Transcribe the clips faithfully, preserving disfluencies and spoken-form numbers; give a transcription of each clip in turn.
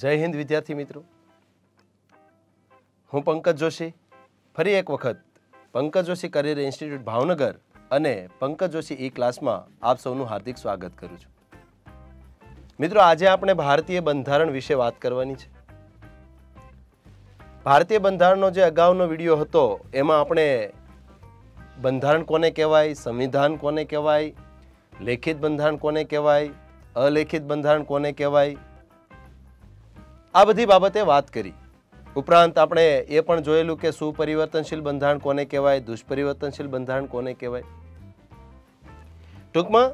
જય હિન્દ વિદ્યાર્થી મિત્રો, હું પંકજ જોશી ફરી એક વખત પંકજ જોશી કરિયર ઇન્સ્ટિટ્યૂટ ભાવનગર અને પંકજ જોશી ઈ ક્લાસમાં આપ સૌનું હાર્દિક સ્વાગત કરું છું। મિત્રો, આજે આપણે ભારતીય બંધારણ વિશે વાત કરવાની છે। ભારતીય બંધારણનો જે અગાઉનો વિડીયો હતો એમાં આપણે બંધારણ કોને કહેવાય, સંવિધાન કોને કહેવાય, લેખિત બંધારણ કોને કહેવાય, અલેખિત બંધારણ કોને કહેવાય, आ बधी बाबते बात करी। उपरांत आपणे ए पण जोयेलुं के सुपरिवर्तनशील बंधारण कोने कहेवाय, दुष्परिवर्तनशील बंधारण कोने कहेवाय। टूंकमां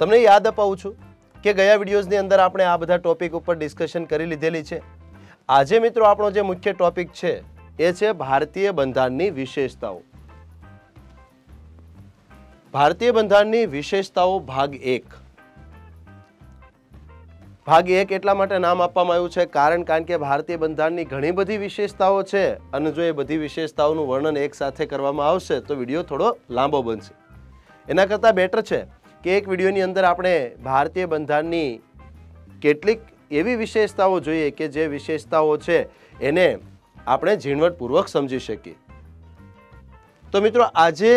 तमने याद अपावुं छुं के गया विडियोजनी अंदर आपणे आ बधा टॉपिक उपर डिस्कशन करी लीधेली छे। आजे मित्रों आपणो जे मुख्य टॉपिक छे ए छे भारतीय बंधारणनी विशेषताओ। भारतीय बंधारणनी विशेषताओ भाग एक। भाग एक एटला माटे नाम आपवामां आव्युं छे कारण कारण के भारतीय बंधारणनी घणी बधी विशेषताओ छे अने जो ए बधी विशेषताओनुं वर्णन एक साथे करवामां आवशे तो विडियो थोड़ो लांबो बनशे। एना करता बेटर छे के एक विडियोनी अंदर आपणे भारतीय बंधारणनी केटलीक एवी विशेषताओ जोईए के जे विशेषताओ छे एने आपणे झीणवटपूर्वक समजी शकीए। तो मित्रों, आजे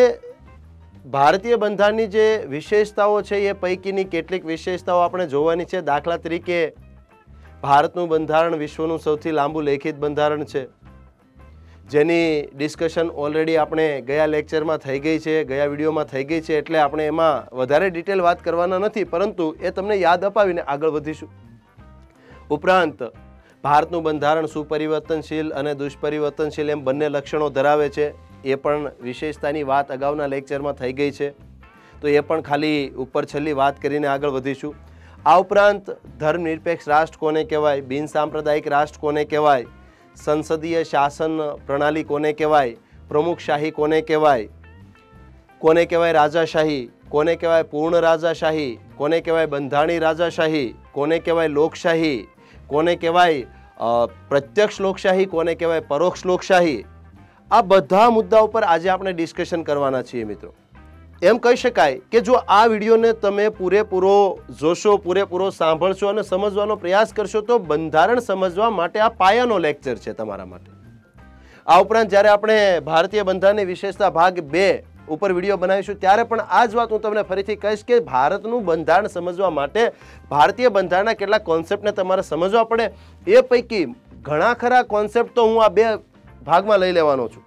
भारतीय बंधारणनी जे विशेषताओं छे ये पैकीनी केटलीक विशेषताओं आपणे जोवानी छे। दाखला तरीके भारतनुं बंधारण विश्वनुं सौथी लांबू लेखित बंधारण छे, जेनी डिस्कशन ऑलरेडी आपणे गया लेक्चर में थई गई छे, गया विडियो में थई गई छे, एटले आपणे एमां वधारे डिटेल वात करवाना नथी, परंतु ए तमने याद अपावीने आगळ वधीशुं। उपरांत भारतनुं बंधारण सुपरिवर्तनशील अने दुष्परिवर्तनशील एम बंने लक्षणों धरावे छे। ये पण विशेषतानी वात अगाउना लेक्चर में थई गई है, तो ये पण खाली ऊपर छली बात करीने आगळ वधीशुं। आ उपरांत धर्मनिरपेक्ष राष्ट्र कोने कहेवाय, बिनसांप्रदायिक राष्ट्र कोने कहेवाय, संसदीय शासन प्रणाली कोने कहेवाय, प्रमुखशाही कोने कहेवाय, कोने कहेवाय राजाशाही, कोने कहेवाय पूर्ण राजाशाही, कोने कहेवाय बंधारणी राजाशाही, कोने कहेवाय लोकशाही, कोने कहेवाय प्रत्यक्ष लोकशाही, कोने कहेवाय परोक्ष लोकशाही। आ बधा मुद्दा पर आज आपणे डिस्कशन करवाना छीए। मित्रों, एम कही शकाय के जो आ विडियो ने तमे पूरेपूरो जोशो, पूरेपूरो सांभळशो अने समजवानो प्रयास करशो तो बंधारण समजवा माटे आ पायानो लेक्चर छे तमारा माटे। आ उपरांत ज्यारे आपणे भारतीय बंधारणनी विशेषता भाग बे उपर विडियो बनावीशुं त्यारे पण आ ज वात हुं तमने फरीथी कहीश के भारतनुं बंधारण समजवा माटे भारतीय बंधारणना केटला कॉन्सेप्टने तमारे समजवा पड़े। ए पैकी घणा खरा कॉन्सेप्ट तो हुं आ बे भाग में लई लेवानो छुं।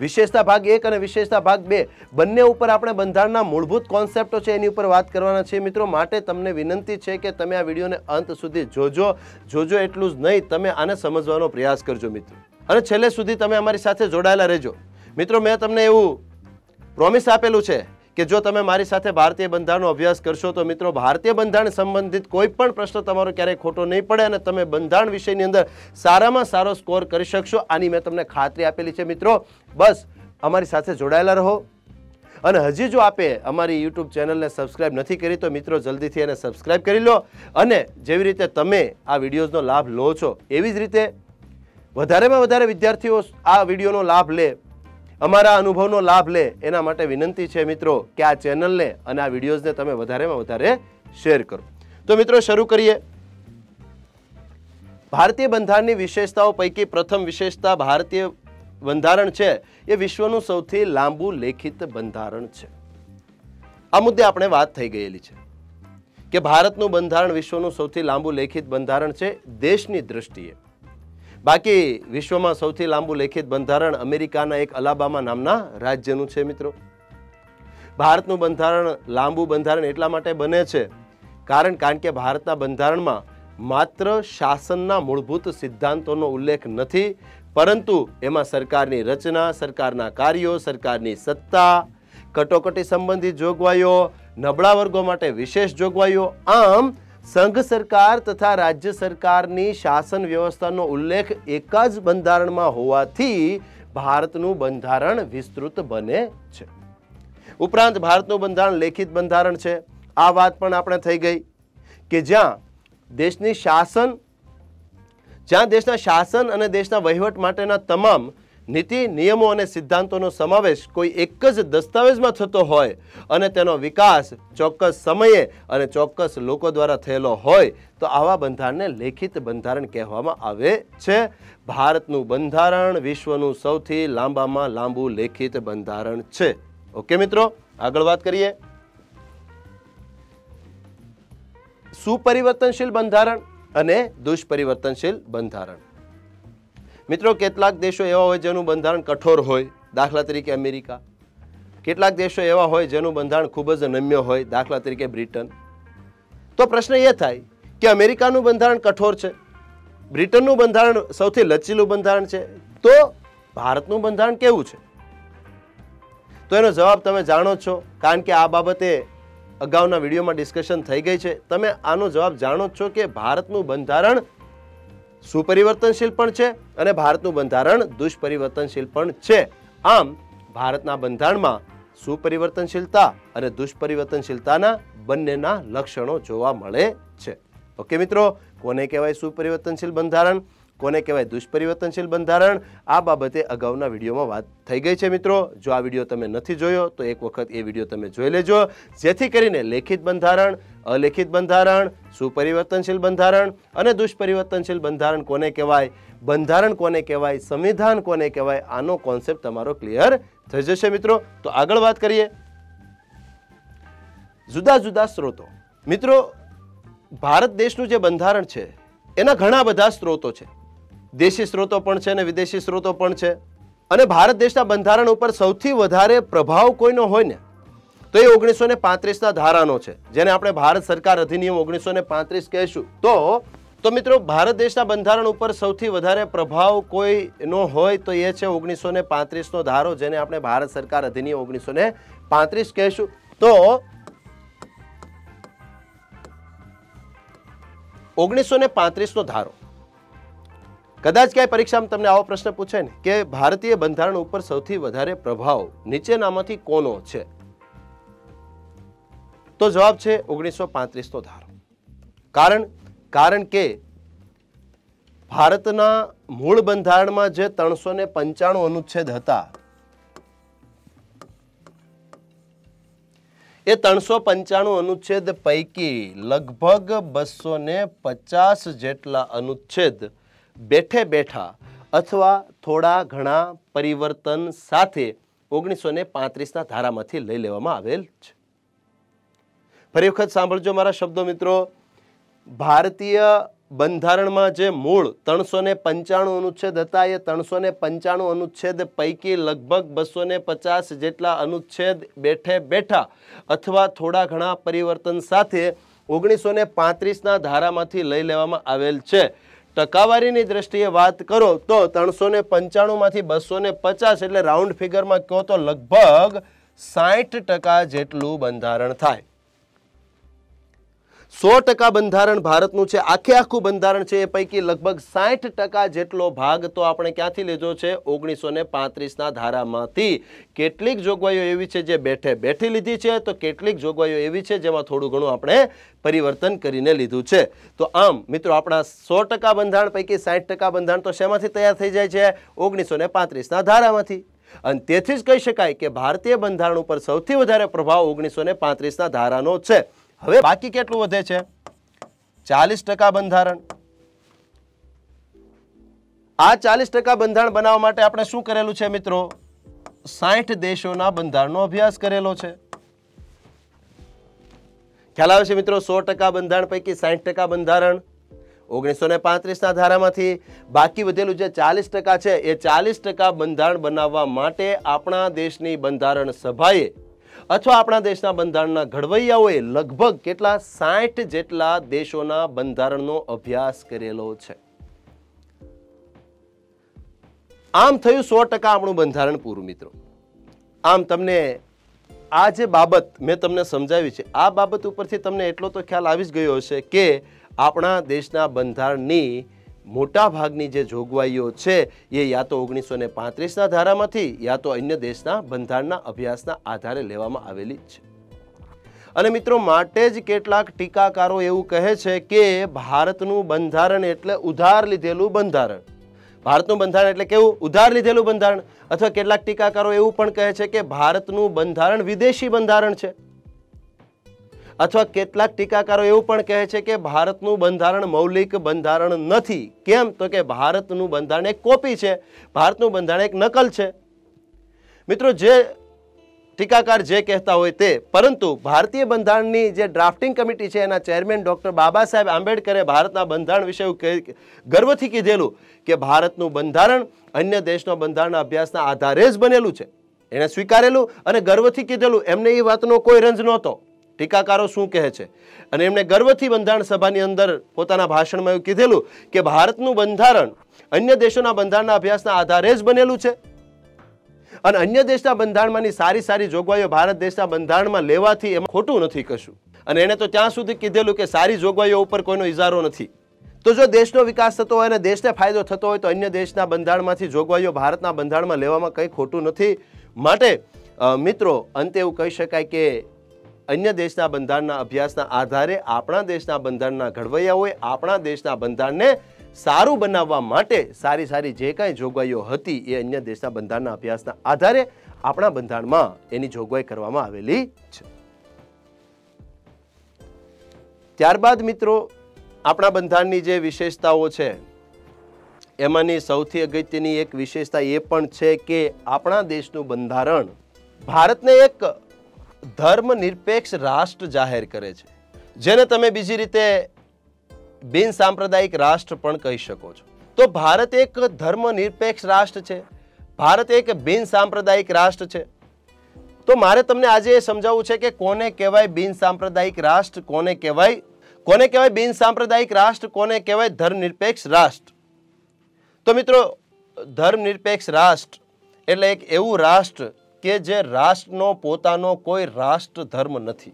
विशेषता भाग एक अने विशेषता भाग बे बंने उपर आपणे बंधारणना मूलभूत कॉन्सेप्टो छे एनी उपर वात करवाना छे। मित्रों, माटे तमने विनंती छे के तमे आ विडियोने अंत सुधी जोजो जोजो एटलुं ज नहीं तमे आने समजवानो प्रयास करजो। मित्रों, अने छेल्ले सुधी तमे अमारी साथे जोडायेला रहेजो। मित्रों, मैं तमने एवुं प्रोमिस आपेलुं छे के जो तमे मारी साथे भारतीय बंधारणनो अभ्यास करशो तो मित्रों भारतीय बंधारण संबंधित कोईपण प्रश्न तमारो क्यारे खोटो नहीं पड़े अने तमे बंधारण विषयनी अंदर सारामां सारो स्कोर करी शकशो, आनी मैं तमने खातरी आपेली छे। मित्रों, बस अमारी साथे जोड़ायेला रहो अने हजी जो आपे अमारी यूट्यूब चेनलने सब्सक्राइब नथी करी तो मित्रों जल्दीथी एने सब्सक्राइब करी लो अने जेवी रीते तमे आ विडियोजनो लाभ लो छो एवी ज रीते वधारेमां वधारे विद्यार्थीओ आ विडियोनो लाभ ले, अमारा अनुभवनो लाभ ले, एना माटे विनंती छे मित्रों के आ चेनल ने अने आ विडियोजने तमे वधारेमां वधारे शेर करो। तो मित्रों, शरू करिए। भारतीय बंधारणनी विशेषताओं पैकी प्रथम विशेषता भारतीय बंधारण छे ए विश्वनुं सौथी लांबू लेखित बंधारण छे। आ मुद्दे आपणे वात थई गयेली छे के भारतनुं बंधारण विश्वनुं सौथी लांबू लेखित बंधारण छे देशनी दृष्टिए। बाकी विश्व में सौथी लांबू लेखित बंधारण अमेरिकाना एक अलाबामा नामना राज्यनु छे। मित्रों, भारतनु बंधारण लांबू बंधारण एटला माटे बने छे कारण कारण के भारतना बंधारण में मात्र शासनना मूलभूत सिद्धांतोनो उल्लेख नथी, परंतु एमां सरकारनी रचना, सरकारना कार्यो, सरकारनी सत्ता, कटोकटी संबंधी जोगवाईओ, नबळा वर्गो माटे विशेष जोगवाईओ, आम संघ सरकार तथा राज्य सरकारनी शासन व्यवस्थानो उल्लेख एक ज बंधारणमां होवाथी भारतनुं बंधारण विस्तृत बने छे। उपरांत भारतनुं बंधारण लेखित बंधारण छे। आ वात पण आपणे थई गई के ज्यां देशनी शासन ज्यां देशना शासन अने देशना वहीवट माटेना तमाम નીતિ નિયમો અને સિદ્ધાંતોનો સમાવેશ કોઈ એક જ દસ્તાવેજમાં થતો હોય અને તેનો વિકાસ ચોક્કસ સમયે અને ચોક્કસ લોકો દ્વારા થયેલો હોય તો આવા બંધારણને લેખિત બંધારણ કહેવામાં આવે છે. ભારતનું બંધારણ વિશ્વનું સૌથી લાંબામાં લાંબુ લેખિત બંધારણ છે. ઓકે મિત્રો, આગળ વાત કરીએ. સુપરિવર્તનશીલ બંધારણ અને દુષ્પરિવર્તનશીલ બંધારણ. मित्रों केटलाक देशों एवा होय जेनुं बंधारण कठोर होय, दाखला तरीके अमेरिका. केटलाक देशों एवा होय जेनुं बंधारण खूब ज नम्य होय, दाखला तरीके ब्रिटन. तो प्रश्न ए थाय के अमेरिकानुं बंधारण कठोर छे, ब्रिटननुं बंधारण सौथी लचीलुं बंधारण छे, तो भारतनुं बंधारण केवुं छे? तो एनो जवाब तमे जाणो छो, कारण के आ बाबते अगाउना विडियोमां डिस्कशन थई गई छे. तमे आनो जवाब जाणो छो के भारतनुं बंधारण सुपरिवर्तनशील पण छे अने भारतनुं बंधारण दुष्परिवर्तनशील पण छे. आम भारतना बंधारणमां सुपरिवर्तनशीलता अने दुष्परिवर्तनशीलताना बंनेना लक्षणों जोवा मळे छे. ओके मित्रों, कोने कहेवाय सुपरिवर्तनशील बंधारण, कोने कहेवाय दुष्परिवर्तनशील बंधारण, आ बाबते अगाउना विडियोमां वात थई गई छे. मित्रों जो आ विडियो तमे नथी जोयो तो एक वखत ए विडियो तमे जोई लेजो, जेथी करीने लेखित बंधारण, अलेखित बंधारण, सुपरिवर्तनशील बंधारण अने दुष्परिवर्तनशील बंधारण कोने कहेवाय, बंधारण कोने कहेवाय, संविधान कोने कहेवाय, आनो कॉन्सेप्ट तमारो क्लियर थई जशे. मित्रों तो आगळ वात करीए जुदा जुदा स्रोतो. मित्रों भारत देशनुं जे बंधारण छे एना घणा बधा स्रोतो छे, देशी स्रोतो पण छे ने विदेशी स्रोतो पण छे, अने भारत देशना बंधारण उपर सौथी वधारे प्रभाव कोईनो होय ने तो ये ओगनीस सौ पैंतीस धारानो छे, जेने आपणे भारत सरकार अधिनियम ओगनीस सौ पैंतीस कहीशुं. तो तो मित्रों भारत देशना बंधारण उपर सौथी वधारे प्रभाव कोईनो होय तो ये छे ओगनीस सौ पैंतीस नो धारो, जेने आपणे भारत सरकार अधिनियम ओगनीस सौ पैंतीस कहीशुं. तो ओगनीस सौ पैंतीस नो धारो कदाच क्या परीक्षा में तमने आवो प्रश्न पूछे ने के भारतीय बंधारण उपर सौथी वधारे प्रभाव नीचेनामांथी कोनो छे, तो जवाब छे ओगनीस सौ पैंतीस नो धारो. कारण कारण के भारतना मूल बंधारण में जे त्रणसो ने पंचाणु अनुच्छेद हता ए त्रणसो पंचाणु अनुच्छेद पैकी लगभग बसो ने पचास जेटला अनुच्छेद बैठे बैठा अथवा थोड़ा घणा परिवर्तन साथे ओगनीस सौ पैंतीस धारा में लई लेवामां आवेल छे. फरी वखत सांभळजो मारा शब्दों मित्रों, भारतीय बंधारण में जो मूल त्रणसो पंचाणु अनुच्छेद हता ए त्रणसो पंचाणु अनुच्छेद पैकी लगभग बसो ने पचास जेटला अनुच्छेद बैठे बैठा अथवा थोड़ा घणा परिवर्तन साथे ओगनीस सौ पैंतीस ना धारा में लई लेवामां आवेल छे. टकावारी नी दृष्टिए बात करो तो त्रणसो पंचाणु में बसो ने पचास एटले राउंड फिगर में कहो तो लगभग साइठ टका जेटलू बंधारण थाय. सौ टका बंधारण भारतनुं छे, आखे आखू बंधारण छे ए पैकी लगभग साइठ टका जेटलो भाग तो आपणे क्यांथी लीधो छे ओगनीस सौ पैंतीस ना धारामांथी. केटलीक जोगवाईओ एवी छे जे बेठे बेठी लीधी छे तो केटलीक जोगवाईओ एवी छे जेमां थोडुं घणुं आपणे परिवर्तन करीने लीधुं छे. तो आम मित्रों आपणा सौ टका बंधारण पैकी साइठ टका बंधारण तो शेमांथी तैयार थई जाय छे ओगनीस सौ पैंतीस ना धारामांथी. अने तेथी ज कही शकाय के भारतीय बंधारण पर सौथी वधारे प्रभाव ओगनीस सौ पैंतीस ना धारानो छे. हवे बाकी केटलुं वधे छे चालीस टका बंधारण. आ चालीस टका बंधारण बनावा माटे आपणे शुं करेलुं छे मित्रों, साठ देशोना बंधारणनो अभ्यास करेलो छे. ख्याल आवे छे मित्रों, सौ टका बंधारण पैकी साठ टका बंधारण ओगनीस सौ पैंतीस ना धारामांथी, बाकी वधेलुं जे चालीस टका छे ए चालीस टका बंधारण बनावा माटे आपणा देशनी बंधारण सभाए अथवा अपना देशना बंधारणना घडवैयाओए लगभग केटला साठ जेटला देशोना बंधारणनो अभ्यास करेलो छे. आम थयुं सौ टका आपणुं बंधारण पूरुं. मित्रों आम तमने आ जे बाबत मैं तमने समजावी छे आ बाबत उपरथी तमने एटलो तो ख्याल आवी ज गयो हशे के आपणा देशना बंधारणनी मोटा भागनी जे जोगवाईओ छे ये या तो ओगनीस सौ पैंतीस ना धारामांथी या तो अन्य देशना बंधारणना अभ्यासना आधारे लेवामां आवेली छे. अने मित्रों माटे ज केटलाक टीकाकारो एवुं कहे छे के भारतनुं बंधारण एटले उधार लीधेलुं बंधारण, ભારતનું બંધારણ એટલે કેવું? ઉધાર લીધેલું બંધારણ. અથવા કેટલાક ટીકાકારો એવું પણ કહે છે કે ભારતનું બંધારણ વિદેશી બંધારણ છે. અથવા કેટલાક ટીકાકારો એવું પણ કહે છે કે ભારતનું બંધારણ મૌલિક બંધારણ નથી. કેમ? તો કે ભારતનું બંધારણ એક કોપી છે, ભારતનું બંધારણ એક નકલ છે. મિત્રો, જે टीकाकार जे कहता हो ते, परंतु भारतीय बंधारण की जे ड्राफ्टिंग कमिटी है एना चेरमेन डॉक्टर बाबा साहेब आंबेडकरे भारतना बंधारण विषय गर्वथी कीधेलू कि भारतनु बंधारण अन्य देशनो बंधारण अभ्यासना आधारे ज बनेलू छे, एने स्वीकारेलू अने गर्वथी कीधेलू. एमने ए वातनो कोई रंज नहोतो. टीकाकारो शू कहे छे अने एमने गर्वथी बंधारण सभानी अंदर पोताना भाषणमां एवुं कीधेलू कि भारतनु बंधारण अन्य देशोना बंधारणना अभ्यासना आधारे ज बनेलू छे અને અન્ય દેશના બંધારણમાંની સારી સારી જોગવાઈઓ ભારત દેશના બંધારણમાં લેવાથી એમાં ખોટું નથી કશું. અને એને તો ત્યાં સુધી કીધેલું કે સારી જોગવાઈઓ ઉપર કોઈનો ઇજારો નથી. તો જો દેશનો વિકાસ થતો હોય અને દેશને ફાયદો થતો હોય તો અન્ય દેશના બંધારણમાંથી જોગવાઈઓ ભારતના બંધારણમાં લેવામાં કંઈ ખોટું નથી. માટે મિત્રો, અંતે એવું કહી શકાય કે અન્ય દેશના બંધારણના અભ્યાસના આધારે આપણા દેશના બંધારણના ઘડવૈયા હોય આપણા દેશના બંધારણને સારું બનાવવા માટે સારી સારી જે કાંઈ જોગવાઈઓ હતી એ અન્ય દેશના બંધારણના અભ્યાસના આધારે આપણા બંધારણમાં એની જોગવાઈ કરવામાં આવેલી છે. ત્યારબાદ મિત્રો, આપણા બંધારણની જે વિશેષતાઓ છે એમાંની સૌથી અગત્યની એક વિશેષતા એ પણ છે કે આપણા દેશનું બંધારણ ભારતને એક ધર્મનિરપેક્ષ રાષ્ટ્ર જાહેર કરે છે, જેને તમે બીજી રીતે बिन सांप्रदायिक राष्ट्र पण कही शको छो. तो भारत एक धर्मनिरपेक्ष राष्ट्र है, भारत एक बिन सांप्रदायिक राष्ट्र है. तो मारे तमने आजे समजावू छे के कोने कहेवाय बिन सांप्रदायिक राष्ट्र, कोने कहेवाय कोने कहेवाय बिन सांप्रदायिक राष्ट्र, कोने कहेवाय धर्मनिरपेक्ष राष्ट्र. तो मित्रों, धर्मनिरपेक्ष राष्ट्र एटले एक एवं राष्ट्र के जे राष्ट्रनो पोतानो कोई राष्ट्र धर्म नथी.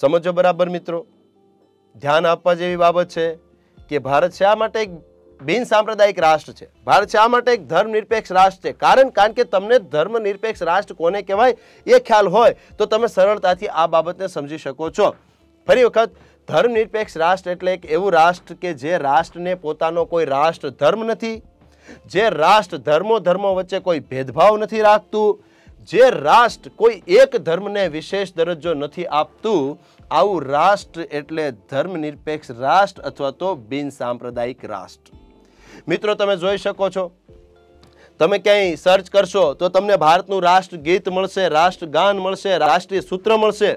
समझो बराबर मित्रों, ध्यान आपवा जेवी बाबत छे कि भारत शा माटे एक बिन सांप्रदायिक राष्ट्र है, भारत शा माटे एक धर्मनिरपेक्ष राष्ट्र है. कारण कारण के तमने धर्मनिरपेक्ष राष्ट्र कोने कहेवाय ए ख्याल होय तो तमे सरळताथी आ बाबतने समझी शको छो. फरी वखत, धर्मनिरपेक्ष राष्ट्र एटले एक एवुं राष्ट्र के जे राष्ट्रने पोतानो कोई राष्ट्र धर्म नथी, जे राष्ट्र धर्मो धर्मो वच्चे कोई भेदभाव नथी राखतुं, जे राष्ट्र कोई एक धर्म ने विशेष दरजो नहीं आपतुं, आवुं राष्ट्र एटले धर्मनिरपेक्ष राष्ट्र अथवा तो बिन सांप्रदायिक राष्ट्र. मित्रों, तमे जोई शको छो, तमे क्यांय सर्च करशो तो तमने भारतनुं राष्ट्रगीत मळशे, राष्ट्रगान मळशे, राष्ट्रीय सूत्र मळशे,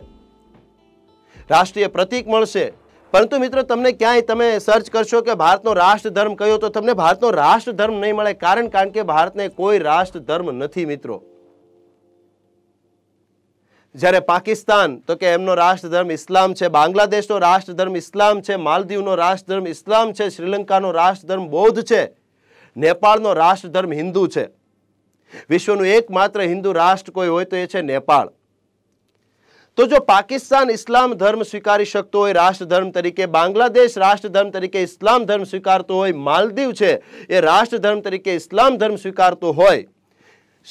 राष्ट्रीय प्रतीक मळशे. परंतु मित्रों, तमने क्यांय तमे सर्च करशो कि भारतनो राष्ट्र धर्म कयो तो तमने भारतनो राष्ट्र धर्म नहीं मळे. कारण कारण के भारतने कोई राष्ट्र धर्म नथी मित्रों. જ્યારે પાકિસ્તાન તો કે એમનો રાષ્ટ્રધર્મ ઇસ્લામ છે, બાંગ્લાદેશનો રાષ્ટ્રધર્મ ઇસ્લામ છે, માલદીવનો રાષ્ટ્રધર્મ ઇસ્લામ છે, શ્રીલંકાનો રાષ્ટ્રધર્મ બૌદ્ધ છે, નેપાળનો રાષ્ટ્રધર્મ હિન્દુ છે. વિશ્વનું એકમાત્ર હિન્દુ રાષ્ટ્ર કોઈ હોય તો એ છે નેપાળ. તો જો પાકિસ્તાન ઇસ્લામ ધર્મ સ્વીકારી શકતો હોય રાષ્ટ્રધર્મ તરીકે, બાંગ્લાદેશ રાષ્ટ્રધર્મ તરીકે ઇસ્લામ ધર્મ સ્વીકારતો હોય, માલદીવ છે એ રાષ્ટ્રધર્મ તરીકે ઇસ્લામ ધર્મ સ્વીકારતો હોય,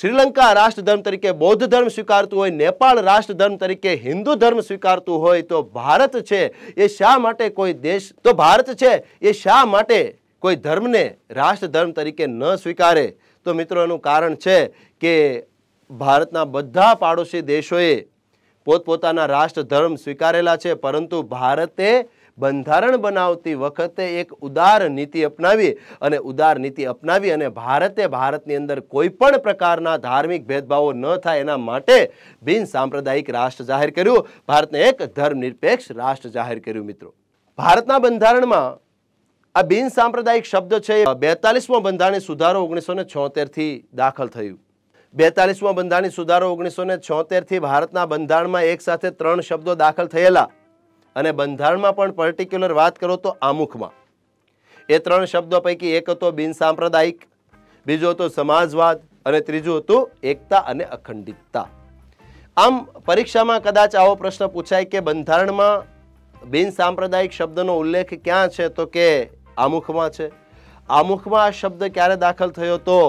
श्रीलंका राष्ट्र धर्म तरीके बौद्ध धर्म स्वीकारतुं होय, नेपाल राष्ट्र धर्म तरीके हिंदू धर्म स्वीकारतुं होय, तो भारत छे ए शा माटे कोई देश तो भारत छे ए शा माटे कोई धर्म ने राष्ट्र धर्म तरीके न स्वीकारे. तो मित्रों, एनुं कारण छे के भारतना बधा पाड़ोशी देशोए पोतपोताना राष्ट्र धर्म स्वीकारेला छे. परंतु भारते બંધારણ બનાવતી વખતે એક ઉદાર નીતિ અપનાવી અને ઉદાર નીતિ અપનાવી અને ભારતે ભારતની અંદર કોઈ પણ પ્રકારના ધાર્મિક ભેદભાવો ન થાય એના માટે બિન સાંપ્રદાયિક રાષ્ટ્ર જાહેર કર્યું, ભારતને એક ધર્મનિરપેક્ષ રાષ્ટ્ર જાહેર કર્યું. મિત્રો, ભારતના બંધારણમાં આ બિન સાંપ્રદાયિક શબ્દ છે બેતાલીસમો બંધારણીય સુધારો ઓગણીસો ને છોતેરથી દાખલ થયું. બેતાલીસમો બંધારણીય સુધારો ઓગણીસો ને છોતેરથી ભારતના બંધારણમાં એક સાથે ત્રણ શબ્દો દાખલ થયેલા અને બંધારણમાં પણ પર્ટિક્યુલર વાત કરો તો આમુખમાં એ ત્રણ શબ્દો પૈકી એક હતો બિન સાંપ્રદાયિક, બીજો હતો સમાજવાદ અને ત્રીજું હતું એકતા અને અખંડિતતા. આમ પરીક્ષામાં કદાચ આવો પ્રશ્ન પૂછાય કે બંધારણમાં બિન સાંપ્રદાયિક શબ્દનો ઉલ્લેખ ક્યાં છે, તો કે આમુખમાં છે. આમુખમાં આ શબ્દ ક્યારે દાખલ થયો તો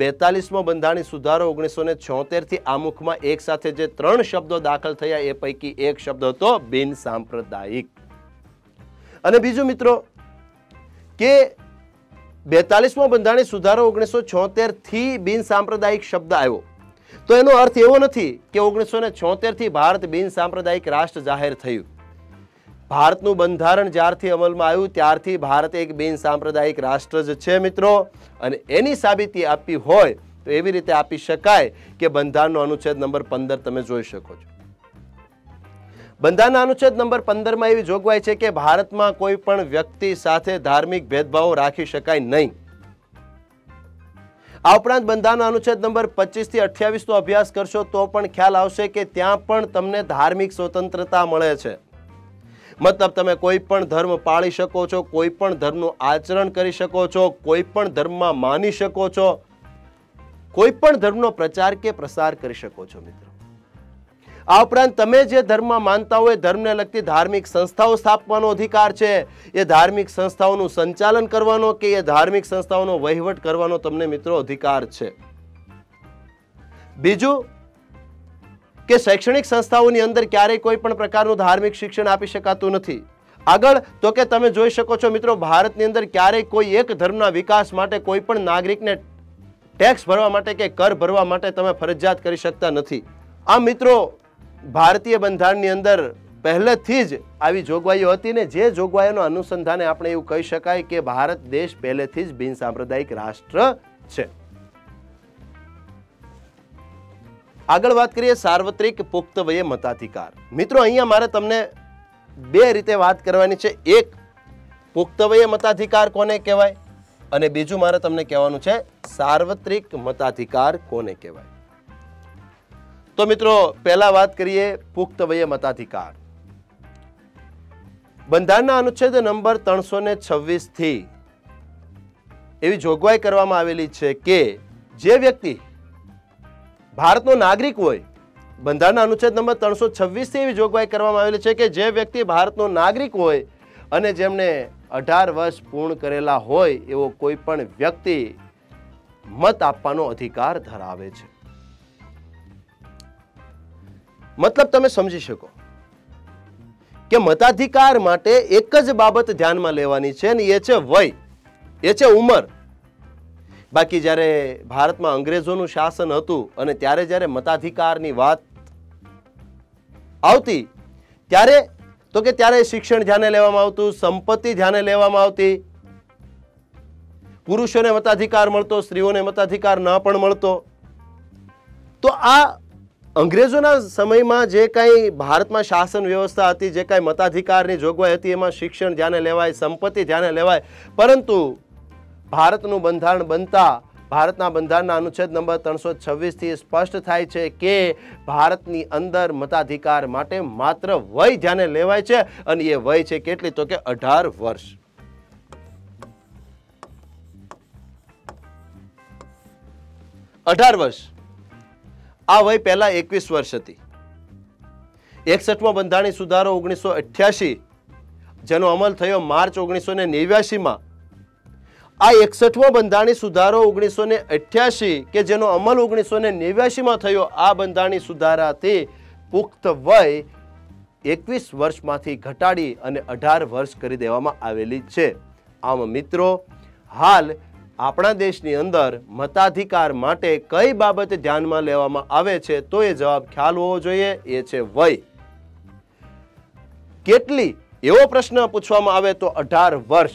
બેતાલીસમો બંધારણીય સુધારો ઓગણીસો ને છોતેરથી આમુખમાં એક સાથે જે ત્રણ શબ્દો દાખલ થયા એ પૈકી એક શબ્દ હતો બિન સાંપ્રદાયિક. અને બીજું મિત્રો કે બેતાલીસમો બંધારણીય સુધારો ઓગણીસો છોતેર થી બિનસાંપ્રદાયિક શબ્દ આવ્યો તો એનો અર્થ એવો નથી કે ઓગણીસો ને છોતેર થી ભારત બિનસાંપ્રદાયિક રાષ્ટ્ર જાહેર થયું। ભારતનું બંધારણ જ્યારથી અમલમાં આવ્યું ત્યારથી ભારત એક બિનસાંપ્રદાયિક રાષ્ટ્ર જ છે મિત્રો, અને એની સાબિતી આપવી હોય તો એવી રીતે આપી શકાય કે બંધારણનો અનુચ્છેદ નંબર પંદર તમે જોઈ શકો છો। બંધારણના અનુચ્છેદ નંબર પંદર માં એવી જોગવાઈ છે કે ભારતમાં કોઈ પણ વ્યક્તિ સાથે ધાર્મિક ભેદભાવો રાખી શકાય નહીં। આ ઉપરાંત બંધારણના અનુચ્છેદ નંબર પચીસ થી અઠ્યાવીસ નો અભ્યાસ કરશો તો પણ ખ્યાલ આવશે કે ત્યાં પણ તમને ધાર્મિક સ્વતંત્રતા મળે છે, मतलब તમે કોઈ પણ ધર્મ પાળી શકો છો, કોઈ પણ ધર્મનું આચરણ કરી શકો છો, કોઈ પણ ધર્મમાં માની શકો છો, કોઈ પણ ધર્મનો પ્રચાર કે પ્રસાર કરી શકો છો મિત્રો। આ ઉપરાંત તમે જે ધર્મમાં માનતા હોય ધર્મને લગતી ધાર્મિક સંસ્થાઓ સ્થાપવાનો અધિકાર છે, એ ધાર્મિક સંસ્થાઓનું સંચાલન કરવાનો કે એ ધાર્મિક સંસ્થાઓનો વહીવટ કરવાનો તમને મિત્રો અધિકાર છે। બીજું કે शैक्षणिक संस्थाओं अंदर क्यारे कोई पण प्रकारनुं धार्मिक शिक्षण आपी शकातुं नथी। आगळ तो के तमे जोई शको छो मित्रों भारतनी अंदर क्यारे कोई एक धर्मना विकास माटे कोई पण नागरिकने टैक्स भरवा माटे के कर भरवा माटे तमे फरजियात करी शकता नथी। आ मित्रों भारतीय बंधारणनी अंदर पहलेथी ज आवी जोगवाईओ हती ने जे जोगवाईओना अनुसंधाने आपणे एवुं कही शकाय के भारत देश पहलेथी ज बिनसांप्रदायिक राष्ट्र छे। आगळ वात करीए सार्वत्रिक पुख्त वये मताधिकार। मित्रों अहींया मारे तमने बे रीते वात करवानी छे, एक पुख्त वये मताधिकार कोने कहेवाय अने बीजुं मारे तमने कहेवानुं छे सार्वत्रिक मताधिकार कोने कहेवाय। तो मित्रों पहला वात करीए पुख्त वये मताधिकार। બંધારણના અનુચ્છેદ નંબર ત્રણસો છવ્વીસ થી એવી જોગવાઈ કરવામાં આવેલી છે કે જે વ્યક્તિ भारत नो नागरिक होय, બંધારણના અનુચ્છેદ નંબર ત્રણસો છવ્વીસ થી એવી જોગવાઈ કરવામાં આવેલી છે કે જે વ્યક્તિ ભારતનો નાગરિક હોય અને જેમને અઢાર વર્ષ પૂર્ણ કરેલા હોય એવો કોઈ પણ વ્યક્તિ મત આપવાનો અધિકાર ધરાવે છે। મતલબ તમે સમજી શકો કે મતાધિકાર માટે એક જ બાબત ધ્યાનમાં લેવાની છે અને એ છે વય, એ છે ઉંમર। बाकी જ્યારે ભારતમાં અંગ્રેજોનું શાસન હતું અને ત્યારે જ્યારે મતાધિકારની વાત આવતી ત્યારે તો કે ત્યારે શિક્ષણ ધ્યાને લેવામાં આવતું, સંપત્તિ ધ્યાને લેવામાં આવતી, પુરુષોને મતાધિકાર મળતો, સ્ત્રીઓને મતાધિકાર ન પણ મળતો। તો આ અંગ્રેજોના સમયમાં જે કાંઈ ભારતમાં શાસન વ્યવસ્થા હતી, જે કાંઈ મતાધિકારની જોગવાઈ હતી એમાં શિક્ષણ ધ્યાને લેવાય, સંપત્તિ ધ્યાને લેવાય, પરંતુ ભારતનું બંધારણ બનતા ભારતના બંધારણના અનુચ્છેદ નંબર ત્રણસો છવ્વીસ થી સ્પષ્ટ થાય છે કે ભારતની અંદર મતાધિકાર માટે માત્ર વય ધ્યાને લેવાય છે અને એ વય છે કેટલી તો કે અઢાર વર્ષ। અઢાર વર્ષ આ વય પહેલા એકવીસ વર્ષ હતી। એકસઠમો બંધારણીય સુધારો ઓગણીસો અઠ્યાસી જેનો અમલ થયો માર્ચ ઓગણીસો ને નેવ્યાસી માં। आ એકસઠમો બંધારણીય સુધારો ઓગણીસો ને અઠ્યાસી કે જેનો અમલ ઓગણીસો ને નેવ્યાસીમાં થયો। આ બંધારણીય સુધારાથી પુખ્ત વય એકવીસ વર્ષમાંથી ઘટાડી અને અઢાર વર્ષ કરી દેવામાં આવેલી છે। આમ મિત્રો હાલ આપણા દેશની અંદર મતાધિકાર માટે કઈ બાબત ધ્યાનમાં લેવામાં આવે છે તો એ જવાબ ખ્યાલ હોવો જોઈએ, એ છે વય કેટલી એવો પ્રશ્ન પૂછવામાં આવે તો અઢાર વર્ષ,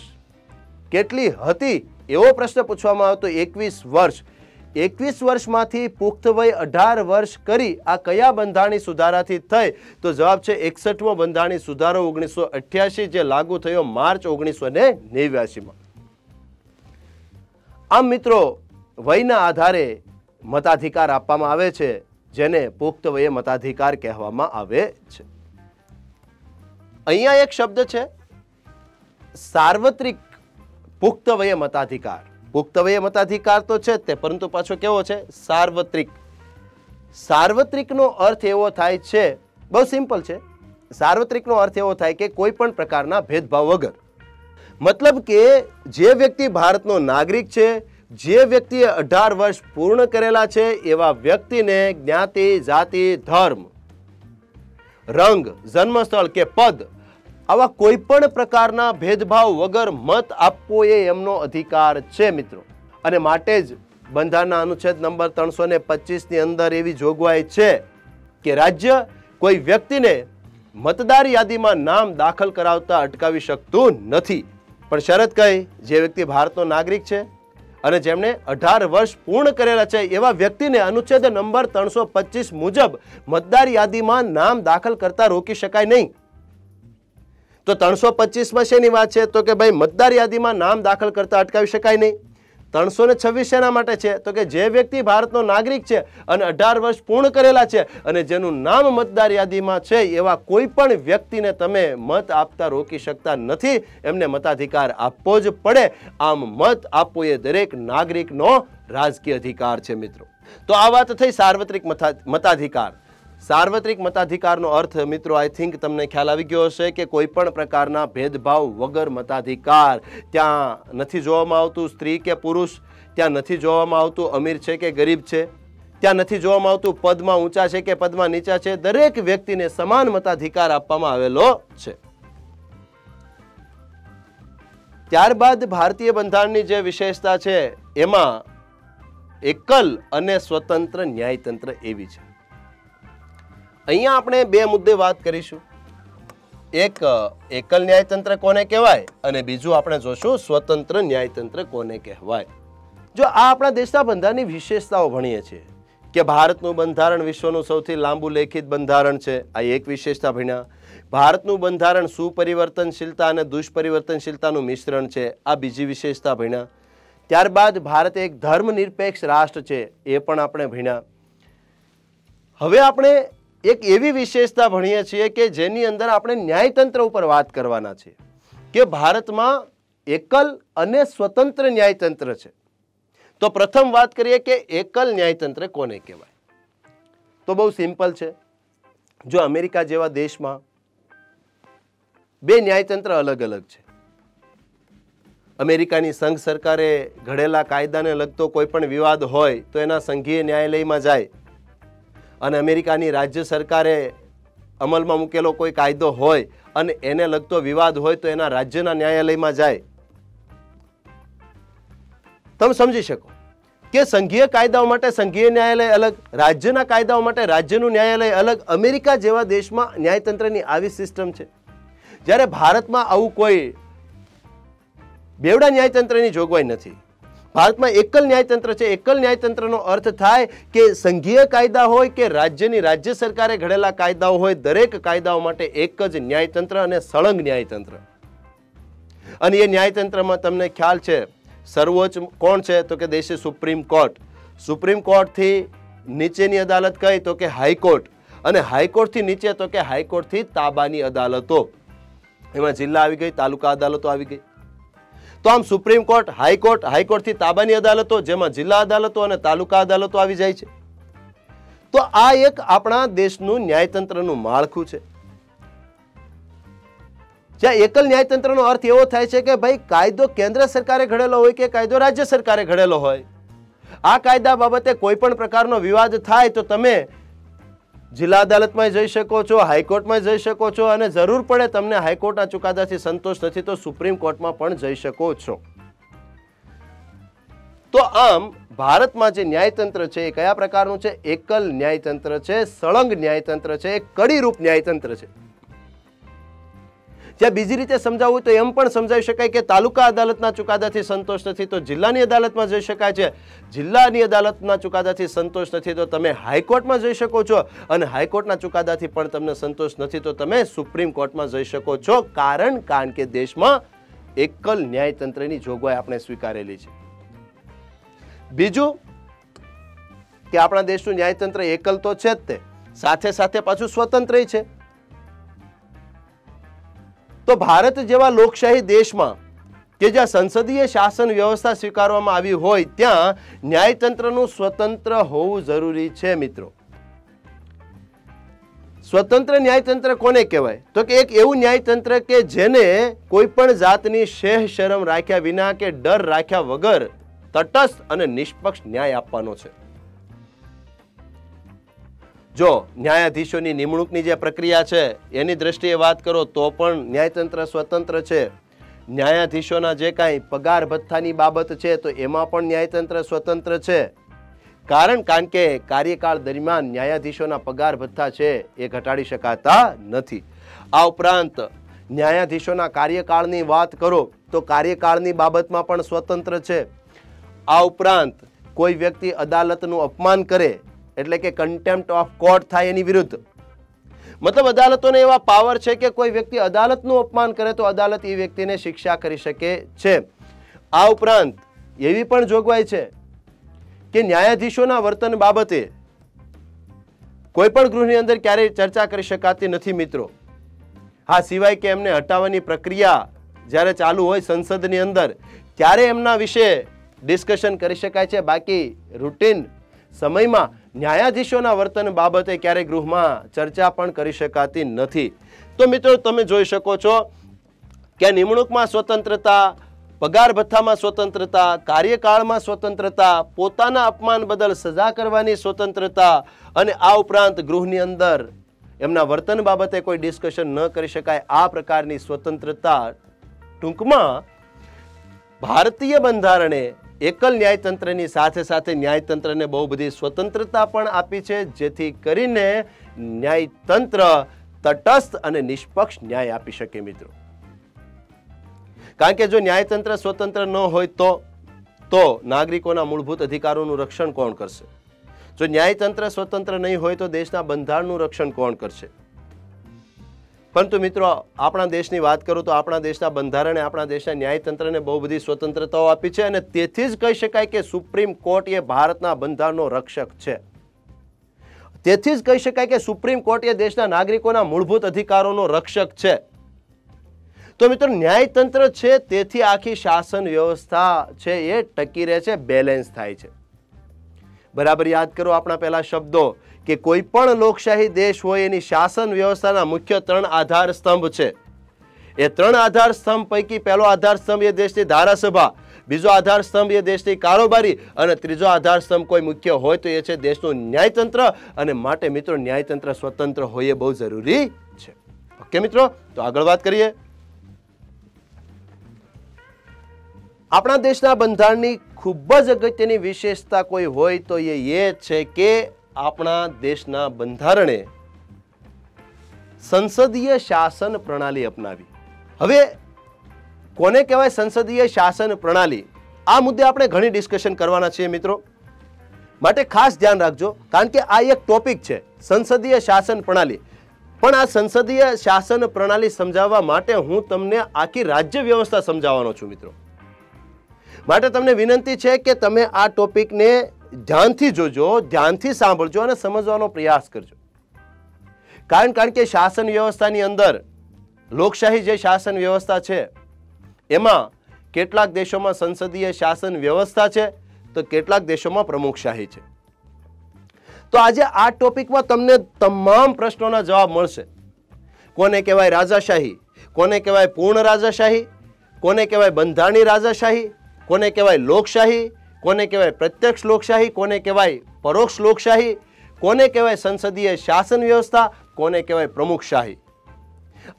કેટલી હતી એવો પ્રશ્ન પૂછવામાં આવતો એકવીસ વર્ષ। એકવીસ વર્ષમાંથી પુખ્ત વય અઢાર વર્ષ કરી આ કયા બંધારણીય સુધારાથી થઈ તો જવાબ છે એકસઠમો બંધારણીય સુધારો ઓગણીસો અઠ્યાસી જે લાગુ થયો માર્ચ ઓગણીસો ને નેવ્યાસીમાં। આમ મિત્રો વયના આધારે મતાધિકાર આપવામાં આવે છે જેને પુખ્ત વયે મતાધિકાર કહેવામાં આવે છે। અહીંયા એક શબ્દ છે સાર્વત્રિક પુખ્ત વયે મતાધિકાર। પુખ્ત વયે મતાધિકાર તો છે તે પરંતુ પાછો કેવો છે સાર્વત્રિક। સાર્વત્રિકનો અર્થ એવો થાય છે, બહુ સિમ્પલ છે, સાર્વત્રિકનો અર્થ એવો થાય કે કોઈ પણ પ્રકારના ભેદભાવ વગર, મતલબ કે જે વ્યક્તિ ભારતનો નાગરિક છે, જે વ્યક્તિએ અઢાર વર્ષ પૂર્ણ કરેલા છે એવા વ્યક્તિને જ્ઞાતિ, જાતિ, ધર્મ, રંગ, જન્મસ્થળ કે પદ आवा कोईपण प्रकारना भेदभाव वगर मत आपवो ए एमनो अधिकार छे मित्रों। अने माटे ज बंधारणना अनुच्छेद नंबर त्रणसो ने पच्चीस नी अंदर एवी जोगवाई छे के राज्य कोई व्यक्ति ने मतदार यादी में नाम दाखल करावता अटकावी शकतुं नथी। पण शरत कई, जे व्यक्ति भारतनो नागरिक छे अने जेमणे अठार वर्ष पूर्ण करेला छे एवा व्यक्तिने अनुच्छेद नंबर त्रणसो पच्चीस मुजब मतदार यादी में नाम दाखल करता रोकी शकाय नहीं। तो त्रणसो पच्चीस में शेनी वात छे तो के भाई मतदार यादी में नाम दाखल करता अटकावी शकाय नहीं। त्रणसो छव्वीस शेना माटे छे तो के जे व्यक्ति भारतनो नागरिक छे अने अठार वर्ष पूर्ण करेला छे अने जेनुं नाम मतदार यादी में छे एवा कोईपण व्यक्तिने तमे मत आपता रोकी शकता नथी, एमने मताधिकार आपवो ज पड़े। आम मत आपवो ए दरेक नागरिकनो राजकीय अधिकार छे मित्रों। तो आ वात थई सार्वत्रिक मताधिकार। सार्वत्रिक मताधिकारनो अर्थ मित्रों आई थिंक तमने ख्याल आवी गयो हशे के कोईपण प्रकारना भेदभाव वगर मताधिकार। त्यां नथी जोवामां आवतुं स्त्री के पुरुष, त्यां नथी जोवामां आवतुं अमीर छे के गरीब छे, त्यां नथी जोवामां आवतुं पद में ऊंचा छे के पद में नीचा छे। दरेक व्यक्ति ने समान मताधिकार आपवामां आवेलो छे। त्यारबाद भारतीय बंधारणनी जे विशेषता छे एमां एकल अने स्वतंत्र न्यायतंत्र एवी छे। अहींया आपणे बे मुद्दे बात करीशुं, एक एकल न्यायतंत्र कोने कहेवाय अने बीजू आपणे जोशुं स्वतंत्र न्यायतंत्र कोने कहेवाय। जो आ आपणा देशना बंधारणनी विशेषताओ भणीए छीए के भारतनुं बंधारण विश्वनुं सौथी लांबू लेखित बंधारण छे, आ एक विशेषता भण्या। भारतनुं बंधारण सुपरिवर्तनशीलता अने दुष्परिवर्तनशीलतानुं मिश्रण छे, आ बीजी विशेषता भण्या। त्यारबाद भारत एक धर्मनिरपेक्ष राष्ट्र छे, ए पण आपणे भण्या। हवे आपणे एक एवी विशेषता भणीए छीए के जेनी अंदर आपणे न्यायतंत्र उपर वात करवाना छे के भारत में एकल अने स्वतंत्र न्यायतंत्र छे। तो प्रथम बात करिए के एकल न्यायतंत्र कोने कहेवाय, तो बहुत सीम्पल छे। जो अमेरिका जेवा देश में बे न्यायतंत्र अलग अलग छे। अमेरिकानी संघ सरकारे घड़ेला कायदा ने लगतो कोईपण विवाद होय तो एना संघीय न्यायालय में जाए अने अमेरिकानी राज्य सरकारे अमल में मूकेलो कोई कायदो होय अने एने लगतो विवाद होय तो एना राज्यना न्यायालयमां जाय। तम समझी शको के संघीय कायदाओ माटे संघीय न्यायालय अलग, राज्यना कायदाओ माटे राज्यनुं न्यायालय अलग। अमेरिका जेवा देशमां न्यायतंत्रनी आवी सिस्टम छे। ज्यारे भारतमां आवुं कोई बेवडा न्यायतंत्रनी जोगवाई नथी। भारत में एकल न्यायतंत्र है। एकल न्यायतंत्र नो अर्थ थाय के संघीय कायदा होय के राज्यनी राज्य सरकारे घड़ेला कायदाओ होय, दरेक कायदाओ माटे एक ज न्यायतंत्र अने सळंग न्यायतंत्र। अने ए न्यायतंत्र में तमने ख्याल छे सर्वोच्च कोण छे तो के देशी सुप्रीम कोर्ट। सुप्रीम कोर्ट थी नीचेनी अदालत कही तो के हाईकोर्ट, अने हाईकोर्ट थी नीचे तो के हाईकोर्ट थी ताबानी अदालतो। एमां जिल्ला आवी गई, तालुका अदालतो आवी गई। तो आम सुप्रीम कोर्ट, हाईकोर्ट, हाईकोर्ट थी ताबानी अदालतों जेमां जिला अदालतों अने तालुका अदालतों आवी जाय छे। तो आ एक आपणा देशनुं न्यायतंत्रनुं माळखुं छे। ज्यां एकल न्यायतंत्रनो अर्थ एवो थाय छे के भाई कायदो केन्द्र सरकारे घडेलो होय के कायदो राज्य सरकारे घडेलो होय, आ कायदा बाबते कोईपण प्रकारनो विवाद थाय तो तमे जिला अदालत में जई शको छो, हाईकोर्ट में जई शको छो अने जरूर पड़े तमने हाईकोर्टना चुकादाथी संतोष नथी तो सुप्रीम कोर्ट में पण जई शको छो। तो आम भारत में जे न्यायतंत्र छे ए कया प्रकारनुं छे? एकल न्यायतंत्र छे, सळंग न्यायतंत्र छे, कड़ीरूप न्यायतंत्र छे। ज्यां बीजी रीते समजावुं तो एम पण समजावी शकाय के तालुका अदालतना चुकादाथी संतोष नथी तो जिल्लानी अदालतमां जई शकाय छे, जिल्लानी अदालतना चुकादाथी संतोष नथी तो तमे हाईकोर्टमां जई शको छो, अने हाईकोर्टना चुकादाथी पण तमने संतोष नथी तो तमे सुप्रीम कोर्टमां जई शको छो। कारण कारण के देशमां एकल न्यायतंत्रनी जोगवाई आपणे स्वीकारेली छे। बीजुं के आपणा देशनुं न्यायतंत्र एकल तो छे ज ते साथे साथे पाछुं स्वतंत्रय छे। तो भारत जेवा लोकशाही देश में के ज्यां संसदीय शासन व्यवस्था स्वीकारवामां आवी होय त्यां न्यायतंत्रनुं स्वतंत्र होवुं जरूरी छे मित्रों। स्वतंत्र न्यायतंत्र कोने कहेवाय तो के एक एवुं न्यायतंत्र के जेने कोईपण जातनी शेह शरम राख्या विना के डर राख्या वगर तटस्थ अने निष्पक्ष न्याय आपवानो छे। जो न्यायाधीशोनी निमणूकनी जे प्रक्रिया छे एनी दृष्टिए वात करो तो पण न्यायतंत्र स्वतंत्र छे। न्यायाधीशोना जे कांई पगार भत्थानी बाबत छे तो एमां पण न्यायतंत्र स्वतंत्र छे, कारण कारण के कार्यकाल दरमियान न्यायाधीशोना पगार भत्था छे ए घटाड़ी शकाता नथी। आ उपरांत न्यायाधीशोना कार्यकाळनी वात करो तो कार्यकाळनी बाबतमां पण स्वतंत्र छे। आ उपरांत कोई व्यक्ति अदालतनुं अपमान करे एटले के कंटेम्प्ट ऑफ कोर्ट थाय एनी विरुद्ध, मतलब अदालतोने एवा पावर छे के कोई व्यक्ति अदालतनुं अपमान करे तो अदालत ए व्यक्तिने शिक्षा करी शके छे। आ उपरांत एवी पण जोगवाई छे के न्यायाधीशोना वर्तन बाबते कोईपण गृहनी अंदर क्यारेय चर्चा करी शकाती नथी मित्रों। आ सिवाय के एमने हटावानी प्रक्रिया ज्यारे चालू होय संसदनी अंदर त्यारे एमना विषे डिस्कशन करी शकाय छे, बाकी रूटीन समयमां न्यायाधीशोना वर्तन बाबते क्यारे गृहमां चर्चा पण करी शकाती नथी। तो मित्रों तमे जोई शको छो के निमणूकमां स्वतंत्रता, पगार भत्थामां स्वतंत्रता, कार्यकाळमां स्वतंत्रता, पोताना अपमान बदल सजा करवानी स्वतंत्रता अने आ उपरांत गृहनी अंदर एमना वर्तन बाबते कोई डिस्कशन न करी शकाय आ प्रकारनी स्वतंत्रता टूंकमां भारतीय बंधारणे एकल न्यायतंत्रनी साथे साथे न्यायतंत्रने बहु बधी स्वतंत्रता पण आपी छे, जेथी करीने न्यायतंत्र तटस्थ अने निष्पक्ष न्याय आपी शके मित्रों। कारण के जो न्यायतंत्र स्वतंत्र न होय तो तो नागरिकोना मूलभूत अधिकारोनुं रक्षण कोण करशे? जो न्यायतंत्र स्वतंत्र नहीं होय तो देशना बंधारणनुं रक्षण कोण करशे? परंतु मित्रों आपणा देशनी वात करूं तो आपणा देशना बंधारणे आपणा देशना न्यायतंत्रने बहु बधी स्वतंत्रताओ आपी छे अने तेथी ज कही शकाय के सुप्रीम कोर्ट ए भारतना बंधारणनो रक्षक छे। तेथी ज कही शकाय के सुप्रीम कोर्ट ए देशना नागरिकोना मूलभूत अधिकारोनो रक्षक छे। तो मित्रों न्यायतंत्र छे तेथी आखी शासन व्यवस्था छे ए टकी रहे छे, बेलेन्स थाय छे। बराबर याद करो आपणा पहला शब्दों के कोईपण लोकशाही देश होय एनी शासन व्यवस्थाना मुख्य त्रण आधार स्तंभ छे। ए त्रण आधार स्तंभ पैकी पहलो आधार स्तंभ ए देशनी धारासभा, बीजो आधार स्तंभ ए देशनी कारोबारी अने त्रीजो आधार स्तंभ कोई मुख्य होय तो ए छे देशनुं न्यायतंत्र। अने माटे मित्रों न्यायतंत्र स्वतंत्र होय ए बहु जरूरी छे। ओके मित्रों, तो आगळ वात करीए। आपणा देशना बंधारणनी खूब ज अगत्यनी विशेषता कोई होय तो ये ये छे के आपणा देशना बंधारणे संसदीय शासन प्रणाली अपनावी। हवे कोने कहेवाय संसदीय शासन प्रणाली? आ मुद्दे आपणे घणी डिस्कशन करवाना छे मित्रों, माटे खास ध्यान राखजो, कारण के आ एक टॉपिक छे संसदीय शासन प्रणाली। पण आ संसदीय शासन प्रणाली समजाववा माटे हूँ तमने आखी राज्य व्यवस्था समजाववानो छुं मित्रों। माटे तमने विनंती है कि तमे आ टॉपिक ने ध्यानथी जोजो, ध्यानथी सांभळजो अने समजवानो प्रयास करजो। कारण कारण के शासन व्यवस्थानी अंदर लोकशाही जे शासन व्यवस्था है एमां केटलाक देशोमां संसदीय शासन व्यवस्था है तो केटलाक देशोमां प्रमुखशाही है। तो आजे आ टॉपिक में तमने तमाम प्रश्नोना जवाब मळशे। कोने कहेवाय राजाशाही, कोने कहेवाय पूर्ण राजाशाही, कोने कहेवाय बंधारणी राजाशाही, कोने कहेवाय लोकशाही, कोने कहेवाय प्रत्यक्ष लोकशाही, कोने कहेवाय परोक्ष लोकशाही, कोने कहेवाय संसदीय शासन व्यवस्था, कोने कहेवाय प्रमुखशाही।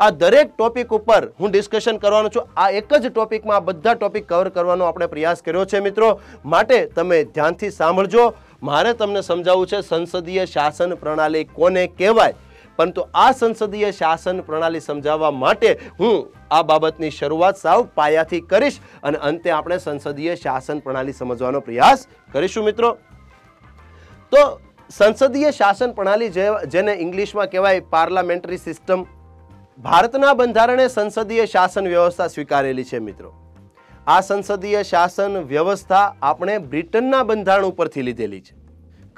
आ दरेक टॉपिक उपर हूँ डिस्कशन करवानो छुं। आ एक ज टॉपिक में आ बधा टॉपिक कवर करवानो आपणे प्रयास कर्यो छे मित्रों, माटे तमे ध्यानथी सांभळजो। मारे तमने समजाववुं छे संसदीय शासन प्रणाली कोने कहेवाय, परंतु आ संसदीय शासन प्रणाली समजाववा माटे हूँ आ बाबतनी शरूआत साव पायाथी करीश अने अंते आपणे संसदीय शासन प्रणाली समजवानो प्रयास करीशुं मित्रों। तो संसदीय शासन प्रणाली जे जेने इंग्लिशमां कहेवाय पार्लामेंटरी सिस्टम, भारतना बंधारणे संसदीय शासन व्यवस्था स्वीकारेली छे मित्रों। आ संसदीय शासन व्यवस्था आपणे ब्रिटनना बंधारण उपरथी लीधेली छे।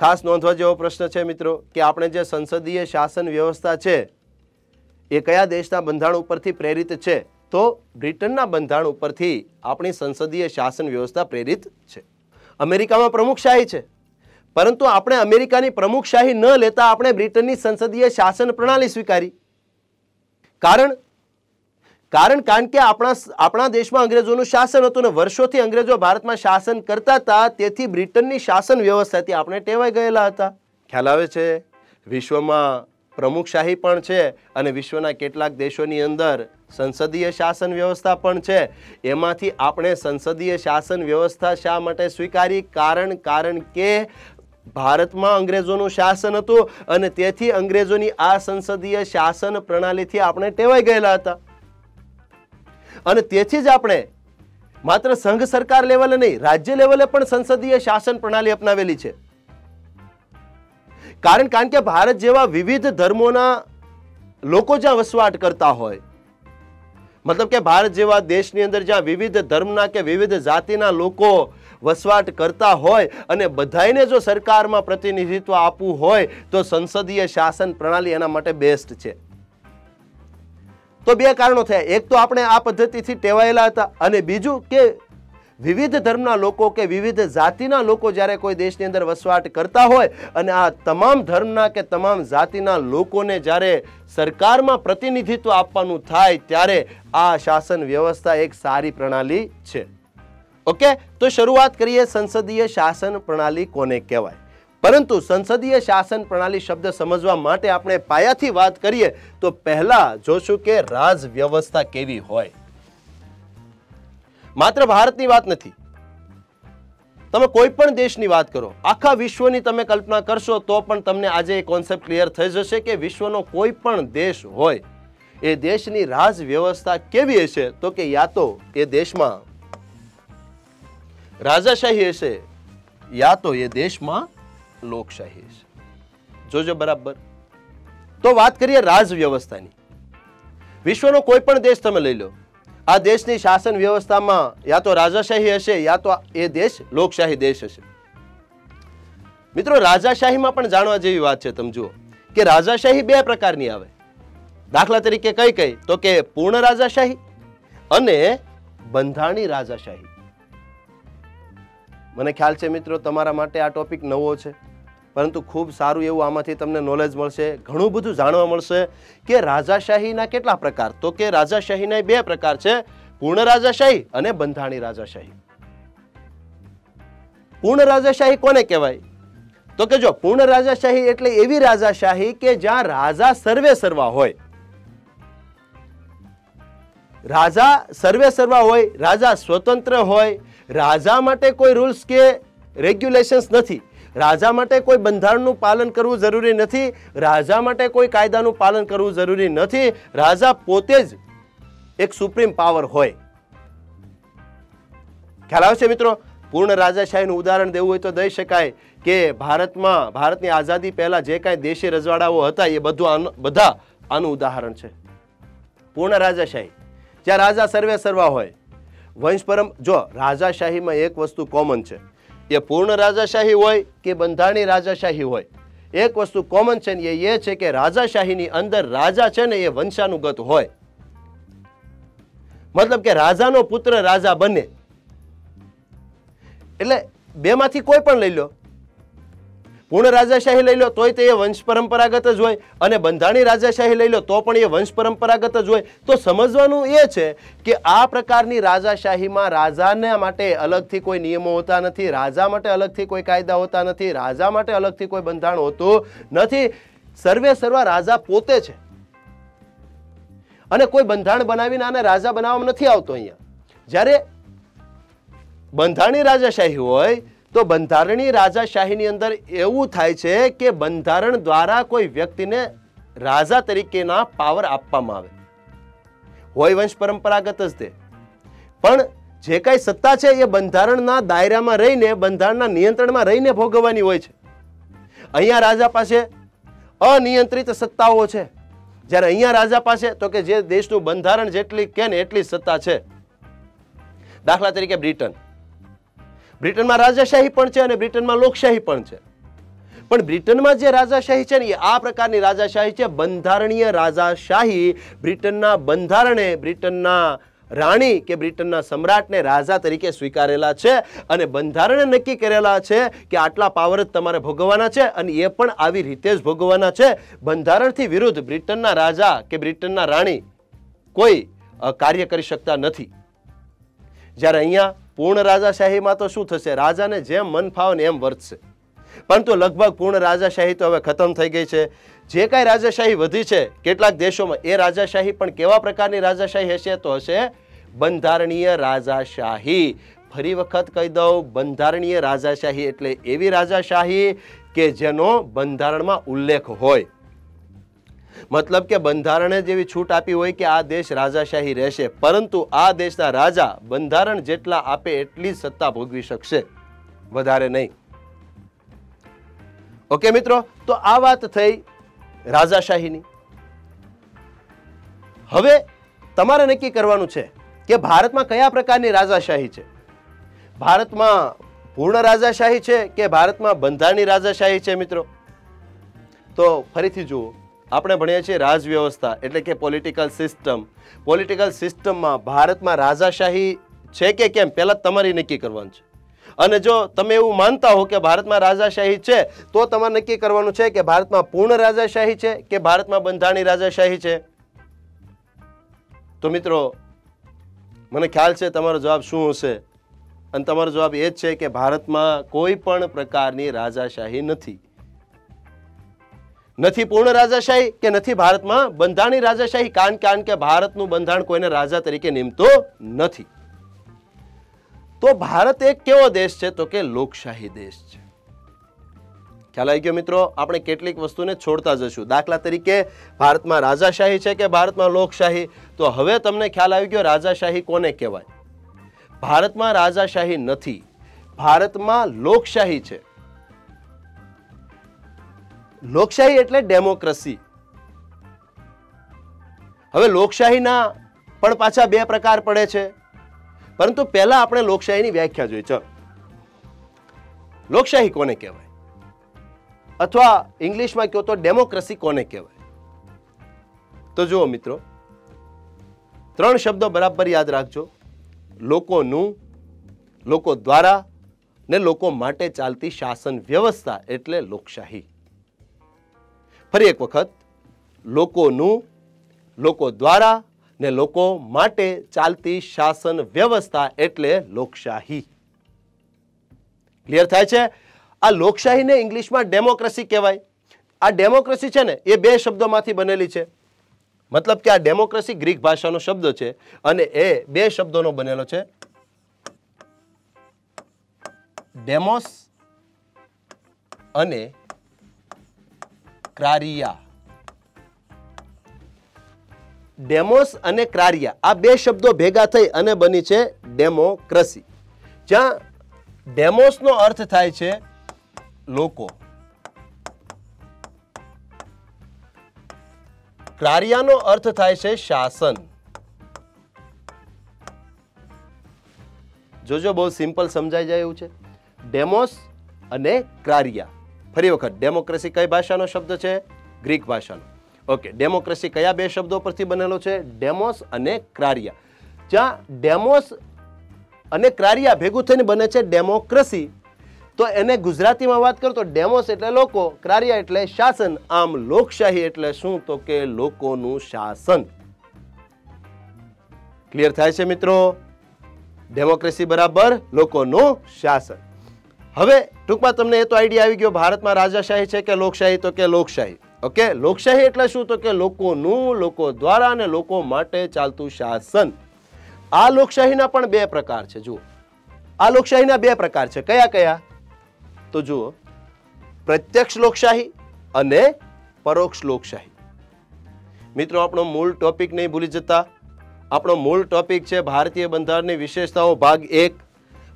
खास नोंधवा जेवो प्रश्न है मित्रों कि आपणे जे संसदीय शासन व्यवस्था है ये कया देशना बंधारण उपरथी प्रेरित है? तो ब्रिटनना बंधारण उपरथी आपणी संसदीय शासन व्यवस्था प्रेरित है। अमेरिका में प्रमुखशाही है, परंतु आपणे अमेरिकानी प्रमुखशाही न लेता आपणे ब्रिटननी संसदीय शासन प्रणाली स्वीकारी। कारण कारण कारण के आपणा आपणा देश में अंग्रेजोनुं शासन हतुं ने वर्षोथी अंग्रेजों भारत में शासन करता था, तेथी ब्रिटननी शासन व्यवस्थाथी आपणे टेवाई गयेला हता। ख्याल आवे छे? विश्व में प्रमुखशाही पण छे अने विश्वना केटलाक देशोनी अंदर संसदीय शासन व्यवस्था पण छे। एमांथी आपणे संसदीय शासन व्यवस्था शा माटे स्वीकारी? कारण कारण के भारत में अंग्रेजोनु शासन हतुं अने तेथी अंग्रेजोनी आ संसदीय शासन प्रणालीथी आपणे टेवाई गयेला हता अने तेथी ज आपणे मात्र संघ सरकार लेवले नहीं राज्य लेवले पण संसदीय शासन प्रणाली अपनावेली छे। कारण कारण के भारत जेवा विविध धर्मोना लोको ज्यां वसवाट करता होय, मतलब के भारत जेवा देशनी अंदर ज्यां विविध धर्मना के विविध जातिना लोको वसवाट करता होय अने बधाईने जो सरकारमां प्रतिनिधित्व आपवुं होय तो संसदीय शासन प्रणाली एना माटे बेस्ट छे। तो बे कारणों थया, एक तो आपणे आ पद्धतिथी टेवायेला हता अने बीजुं के विविध धर्मना लोको के विविध जातिना लोको ज्यारे कोई देशनी अंदर वसवाट करता होय अने आ तमाम धर्मना के तमाम जातिना लोकोने ज्यारे सरकारमा प्रतिनिधित्व आपवानुं थाय त्यारे आ शासन व्यवस्था एक सारी प्रणाली छे। ओके, तो शुरुआत करिए संसदीय शासन प्रणाली कोने कहेवाय। परंतु संसदीय शासन प्रणाली शब्द समजवा माटे आपणे पायाथी वात करिए तो पहला जोशुं के राज व्यवस्था केवी होय। मात्र भारतनी वात नथी, तमे कोई पण देशनी वात करो, आखा विश्वनी तमे कल्पना करशो तो पण तमने आजे ए कॉन्सेप्ट क्लियर थई जशे के विश्वनो कोई पण देश होय ए देशनी राज व्यवस्था केवी हशे। तो के या तो ए देशमां राजाशाही हशे या तो ए देशमां लोकशाही हशे। जोजो बराबर। तो वात करिए राज व्यवस्थानी। विश्वनो कोई पण देश तमे लई लो, आ देशनी शासन व्यवस्था में या तो राजाशाही हशे या तो ए देश लोकशाही देश हशे। मित्रों, राजाशाही में पण जाणवा जेवी वात छे। तम जुओ के राजाशाही बे प्रकारनी आवे। दाखला तरीके कई कई तो के पूर्ण राजाशाही अने बंधाणी राजाशाही। मने ख्याल छे मित्रों तमारा माटे आ टॉपिक नवो छे, परंतु खूब सारू एवं आमांथी तमने नॉलेज मळशे, घणुं बधुं जाणवा मळशे के राजाशाहीना केटला प्रकार। तो के राजाशाहीना बे प्रकार छे, पूर्ण राजाशाही अने बंधाणी राजाशाही। पूर्ण राजाशाही कोने कहेवाय? तो के जो पूर्ण राजाशाही एटले एवी राजाशाही के ज्यां राजा सर्वे सर्वा होय। राजा सर्वे सर्वा होय, राजा स्वतंत्र होय, राजा माटे कोई रूल्स के रेग्युलेशन्स नथी, राजा माटे कोई बंधारणनु पालन करवू जरूरी नहीं, राजा माटे कोई कायदानु पालन करवू जरूरी नहीं, राजा पोते ज एक सुप्रीम पावर होय। ख्याल आवशे मित्रों? पूर्ण राजाशाहीनु उदाहरण देवू होय तो दई शकाय के भारत में भारतनी आजादी पहला जे कांई देशी रजवाड़ाओ हता ए बधुं बधा आनुं उदाहरण छे। पूर्ण राजाशाही ज्यां राजा सर्वे सर्वा होय, वंश परम जो राजाशाही में एक वस्तु कॉमन छे, ये पूर्ण राजाशाही होय के बंधाणी राजाशाही होय, एक वस्तु कॉमन छे ने ये छे के राजाशाहीनी अंदर राजा छे ने ये वंशानुगत होय, मतलब के राजानो पुत्र राजा बने। એટલે બેમાંથી કોઈ પણ લઈ લો, પૂર્ણ રાજાશાહી લઈ લો તોય તે વંશ પરંપરાગત જ હોય અને બંધાણી રાજાશાહી લઈ લો તો પણ એ વંશ પરંપરાગત જ હોય। તો સમજવાનું એ છે કે આ પ્રકારની રાજાશાહીમાં રાજાને માટે અલગથી કોઈ નિયમો હોતા નથી, રાજા માટે અલગથી કોઈ કાયદા હોતા નથી, રાજા માટે અલગથી કોઈ બંધારણ હોતું નથી, સર્વે સર્વા રાજા પોતે છે અને કોઈ બંધારણ બનાવીને આને રાજા બનાવવામાં નથી આવતો। અહીંયા જ્યારે બંધાણી રાજાશાહી હોય तो बंधारणी राजाशाही नी अंदर एवं थाय छे के बंधारण द्वारा कोई व्यक्ति ने राजा तरीके ना पावर आपवामां आवे। होय वंश परंपरागत ज ते पण जे काई सत्ता छे ए बंधारणना दायरामां रहीने बंधारणना नियंत्रणमां रहीने भोगववानी होय छे। अहींया राजा पासे अनियंत्रित सत्ताओ छे, ज्यारे अहींया राजा पासे तो के जे देशनुं बंधारण जेटली के ने एटली सत्ता छे। दाखला तरीके ब्रिटन, ब्रिटन में राजाशाही पण छे अने ब्रिटन में लोकशाही पण छे, पण ब्रिटन में जे राजाशाही छे ने आ प्रकारनी राजाशाही छे बंधारणीय राजाशाही। ब्रिटनना बंधारणे ब्रिटनना राणी के ब्रिटनना सम्राटने राजा तरीके स्वीकारेला छे अने बंधारणे नक्की करेला छे के आटला पावर ज तमारे भोगवाना छे अने ए पण आवी रीते ज भोगवाना छे। बंधारणथी विरुद्ध ब्रिटनना राजा के ब्रिटनना राणी कोई कार्य करी शकता नथी। ज्यारे अहींया पूर्ण राजाशाही में तो शू थशे, राजा ने जेम मन फावे एम वर्तशे। परंतु लगभग पूर्ण राजाशाही तो हवे खत्म थई गई छे। जे कांई राजाशाही वधी छे केटलाक देशोमां ए राजाशाही पण केवा प्रकारनी राजाशाही हशे तो हशे बंधारणीय राजाशाही। फरी वखत कही दऊ, बंधारणीय राजाशाही एटले एवी राजाशाही के जेनो बंधारणमां उल्लेख होय, मतलब के बंधारणे जेवी छूट आपी होय के आ देश राजाशाही रहेशे, परंतु आ देशना राजा बंधारण जेटला आपे एटली सत्ता भोगवी शकशे, वधारे नहीं। ओके मित्रों, तो आ वात थई राजाशाहीनी। हवे तमारे नक्की करवानुं छे के भारत में कया प्रकारनी राजाशाही छे। भारत में पूर्ण राजाशाही छे के भारत में बंधारणी राजाशाही छे। मित्रों तो फरीथी जुओ, आपणे भणीए छीए राजव्यवस्था एटले के पॉलिटिकल सिस्टम। पॉलिटिकल सिस्टम में भारत में राजाशाही छे के केम पहेला तमारे नक्की करवानुं छे, अने जो तमे एवुं मानता हो कि भारत में राजाशाही छे तो तमारे नक्की करवानुं छे कि भारत में पूर्ण राजाशाही छे के भारत में बंधारणी राजाशाही छे। तो मित्रों मने ख्याल छे तमारो जवाब शुं हशे, अने तमारो जवाब ए ज छे के भारत में कोई पण प्रकारनी राजाशाही नथी। नथी पूर्ण राजाशाही के नथी भारत में बंधारणी राजाशाही, कारण कारण के भारतनुं बंधारण कोईने राजा तरीके नेमतो नथी। तो भारत एक केवो देश छे तो के लोकशाही देश छे। ख्याल आई गयो मित्रों, आपणे केटलीक वस्तुने छोड़ता जशुं। दाखला तरीके भारत में राजाशाही छे के भारत में लोकशाही। तो हवे तमने ख्याल आई गयो राजाशाही कोने कहेवाय। भारत में राजाशाही नथी, भारत में लोकशाही छे। लोकशाही एटले डेमोक्रेसी। हवे लोकशाहीना पण पाछा बे प्रकार पड़े छे, परंतु पहला आपणे लोकशाहीनी व्याख्या जोईए। चलो, लोकशाही कोने कहेवाय अथवा इंग्लिश में कहो तो डेमोक्रेसी कोने कहेवाय? तो जुओ मित्रों, त्रण शब्दों बराबर याद राखजो। लोकोनुं, लोको द्वारा ने लोको माटे चालती शासन व्यवस्था एटले लोकशाही। फरी एक वखत, लोकोनुं, लोको द्वारा ने लोको माटे चालती शासन व्यवस्था एटले लोकशाही। क्लियर थाय छे? आ लोकशाही ने इंग्लिश में डेमोक्रेसी कहेवाय। आ डेमोक्रेसी छे ने ए बे शब्दों मांथी बनेली छे, मतलब कि आ डेमोक्रेसी ग्रीक भाषानो शब्द छे अने ए बे शब्दोनो बनेलो छे, डेमोस अने क्रारिया। डेमोस अने क्रारिया आ बे शब्दों भेगा थई अने बनी छे डेमोक्रेसी। ज्यां डेमोस नो अर्थ थाय छे लोको, क्रारिया नो अर्थ थाय छे शासन। जो जो बहुत सिंपल समझाई जाए एवुं छे, डेमोस अने क्रारिया। फरी वखत, डेमोक्रेसी कई भाषानो शब्द छे? ग्रीक भाषानो। ओके, डेमोक्रेसी कया बे शब्दों परथी बनेलो छे? डेमोस अने क्रारिया। ज्यां डेमोस अने क्रारिया भेगुं थईने बने छे डेमोक्रेसी। तो एने गुजराती में बात करो तो डेमोस एटले लोको, क्रारिया एटले शासन। आम लोकशाही एटले शुं तो के लोकोनुं शासन। क्लियर थाय छे मित्रों? डेमोक्रेसी बराबर लोकोनुं शासन। हवे टूंकमां तमने ए तो आइडिया आई गयो भारत में राजाशाही छे के लोकशाही? तो के लोकशाही। ओके, लोकशाही एटले शुं तो के लोकोनुं, लोको द्वारा अने लोको माटे चालतुं शासन। आ लोकशाहीना पण बे प्रकार छे। जुओ, आ लोकशाहीना बे प्रकार छे, कया कया? तो जुओ, प्रत्यक्ष लोकशाही अने परोक्ष लोकशाही। मित्रों आपणो मूल टॉपिक नहीं भूली जता। आपणो मूल टॉपिक छे भारतीय बंधारणनी विशेषताओं भाग एक।